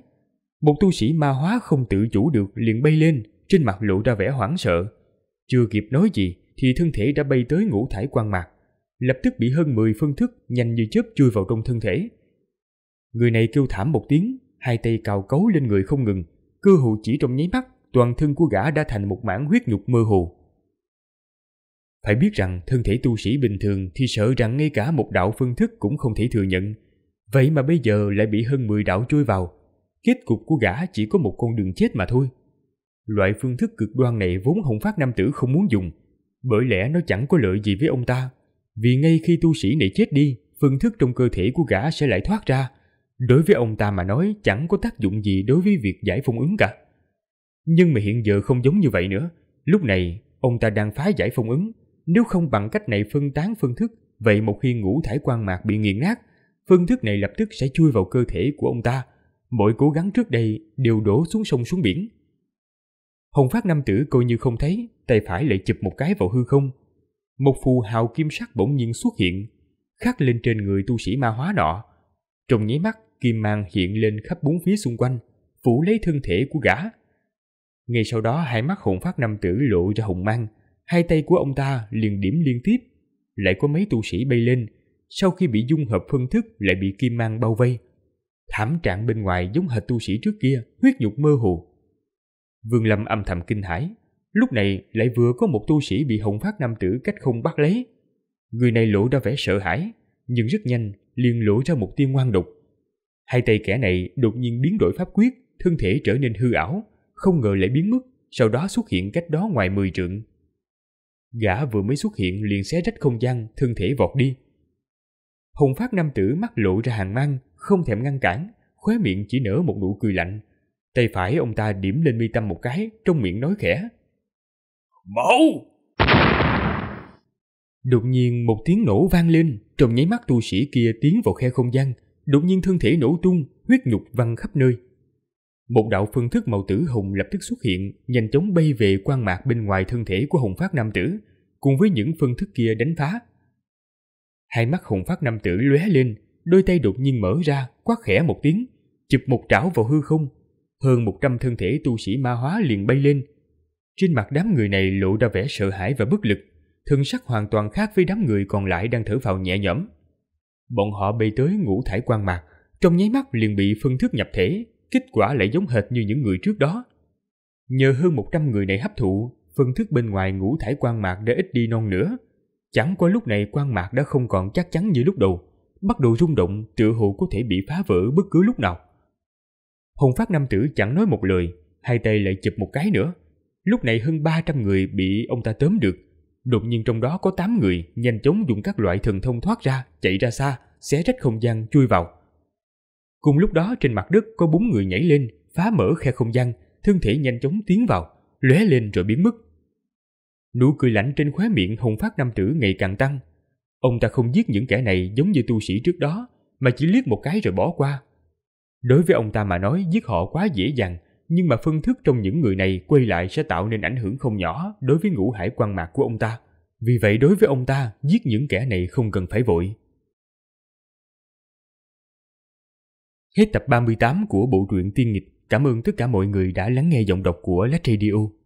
một tu sĩ ma hóa không tự chủ được liền bay lên, trên mặt lộ ra vẻ hoảng sợ. Chưa kịp nói gì thì thân thể đã bay tới ngũ thải quang mạc, lập tức bị hơn mười phân thức nhanh như chớp chui vào trong thân thể. Người này kêu thảm một tiếng, hai tay cào cấu lên người không ngừng, cơ hồ chỉ trong nháy mắt, toàn thân của gã đã thành một mảng huyết nhục mơ hồ. Phải biết rằng thân thể tu sĩ bình thường thì sợ rằng ngay cả một đạo phân thức cũng không thể thừa nhận, vậy mà bây giờ lại bị hơn mười đạo chui vào, kết cục của gã chỉ có một con đường chết mà thôi. Loại phương thức cực đoan này vốn Hồng Phát Nam Tử không muốn dùng, bởi lẽ nó chẳng có lợi gì với ông ta, vì ngay khi tu sĩ này chết đi, phương thức trong cơ thể của gã sẽ lại thoát ra, đối với ông ta mà nói chẳng có tác dụng gì đối với việc giải phong ấn cả. Nhưng mà hiện giờ không giống như vậy nữa, lúc này ông ta đang phá giải phong ấn, nếu không bằng cách này phân tán phương thức, vậy một khi ngũ thải quang mạc bị nghiền nát, phương thức này lập tức sẽ chui vào cơ thể của ông ta, mọi cố gắng trước đây đều đổ xuống sông xuống biển. Hồng Phát Nam Tử coi như không thấy, tay phải lại chụp một cái vào hư không. Một phù hào kim sắc bỗng nhiên xuất hiện, khắc lên trên người tu sĩ ma hóa nọ. Trong nháy mắt, kim mang hiện lên khắp bốn phía xung quanh, phủ lấy thân thể của gã. Ngay sau đó hai mắt Hồng Phát Nam Tử lộ ra hồng mang, hai tay của ông ta liền điểm liên tiếp. Lại có mấy tu sĩ bay lên, sau khi bị dung hợp phân thức lại bị kim mang bao vây. Thảm trạng bên ngoài giống hệt tu sĩ trước kia, huyết nhục mơ hồ. Vương Lâm âm thầm kinh hãi, lúc này lại vừa có một tu sĩ bị Hồng Phát Nam Tử cách không bắt lấy. Người này lộ ra vẻ sợ hãi, nhưng rất nhanh liền lộ ra một tia ngoan độc. Hai tay kẻ này đột nhiên biến đổi pháp quyết, thân thể trở nên hư ảo, không ngờ lại biến mất, sau đó xuất hiện cách đó ngoài mười trượng. Gã vừa mới xuất hiện liền xé rách không gian, thân thể vọt đi. Hồng Phát Nam Tử mắt lộ ra hàn mang, không thèm ngăn cản, khóe miệng chỉ nở một nụ cười lạnh. Tay phải ông ta điểm lên mi tâm một cái, trong miệng nói khẽ: "Máu!" Đột nhiên một tiếng nổ vang lên, trong nháy mắt tu sĩ kia tiến vào khe không gian, đột nhiên thân thể nổ tung, huyết nhục văng khắp nơi. Một đạo phân thức màu tử hồng lập tức xuất hiện, nhanh chóng bay về quang mạc bên ngoài thân thể của Hồng Phát Nam Tử, cùng với những phân thức kia đánh phá. Hai mắt Hồng Phát Nam Tử lóe lên, đôi tay đột nhiên mở ra, quát khẽ một tiếng, chụp một trảo vào hư không. Hơn một trăm thân thể tu sĩ ma hóa liền bay lên. Trên mặt đám người này lộ ra vẻ sợ hãi và bất lực, thân sắc hoàn toàn khác với đám người còn lại đang thở phào nhẹ nhõm. Bọn họ bay tới ngũ thải quang mạc, trong nháy mắt liền bị phân thức nhập thể, kết quả lại giống hệt như những người trước đó. Nhờ hơn một trăm người này hấp thụ, phân thức bên ngoài ngũ thải quang mạc đã ít đi non nữa. Chẳng qua lúc này quang mạc đã không còn chắc chắn như lúc đầu, bắt đầu rung động, tựa hồ có thể bị phá vỡ bất cứ lúc nào. Hồng Phát Nam Tử chẳng nói một lời, hai tay lại chụp một cái nữa. Lúc này hơn ba trăm người bị ông ta tóm được, đột nhiên trong đó có tám người nhanh chóng dùng các loại thần thông thoát ra, chạy ra xa, xé rách không gian chui vào. Cùng lúc đó trên mặt đất có bốn người nhảy lên, phá mở khe không gian, thân thể nhanh chóng tiến vào, lóe lên rồi biến mất. Nụ cười lạnh trên khóe miệng Hồng Phát Nam Tử ngày càng tăng. Ông ta không giết những kẻ này giống như tu sĩ trước đó, mà chỉ liếc một cái rồi bỏ qua. Đối với ông ta mà nói giết họ quá dễ dàng, nhưng mà phân thức trong những người này quay lại sẽ tạo nên ảnh hưởng không nhỏ đối với ngũ hải quang mạc của ông ta, Vì vậy đối với ông ta, giết những kẻ này không cần phải vội. Hết tập ba mươi tám của bộ truyện Tiên Nghịch. Cảm ơn tất cả mọi người đã lắng nghe giọng đọc của Lát Radio.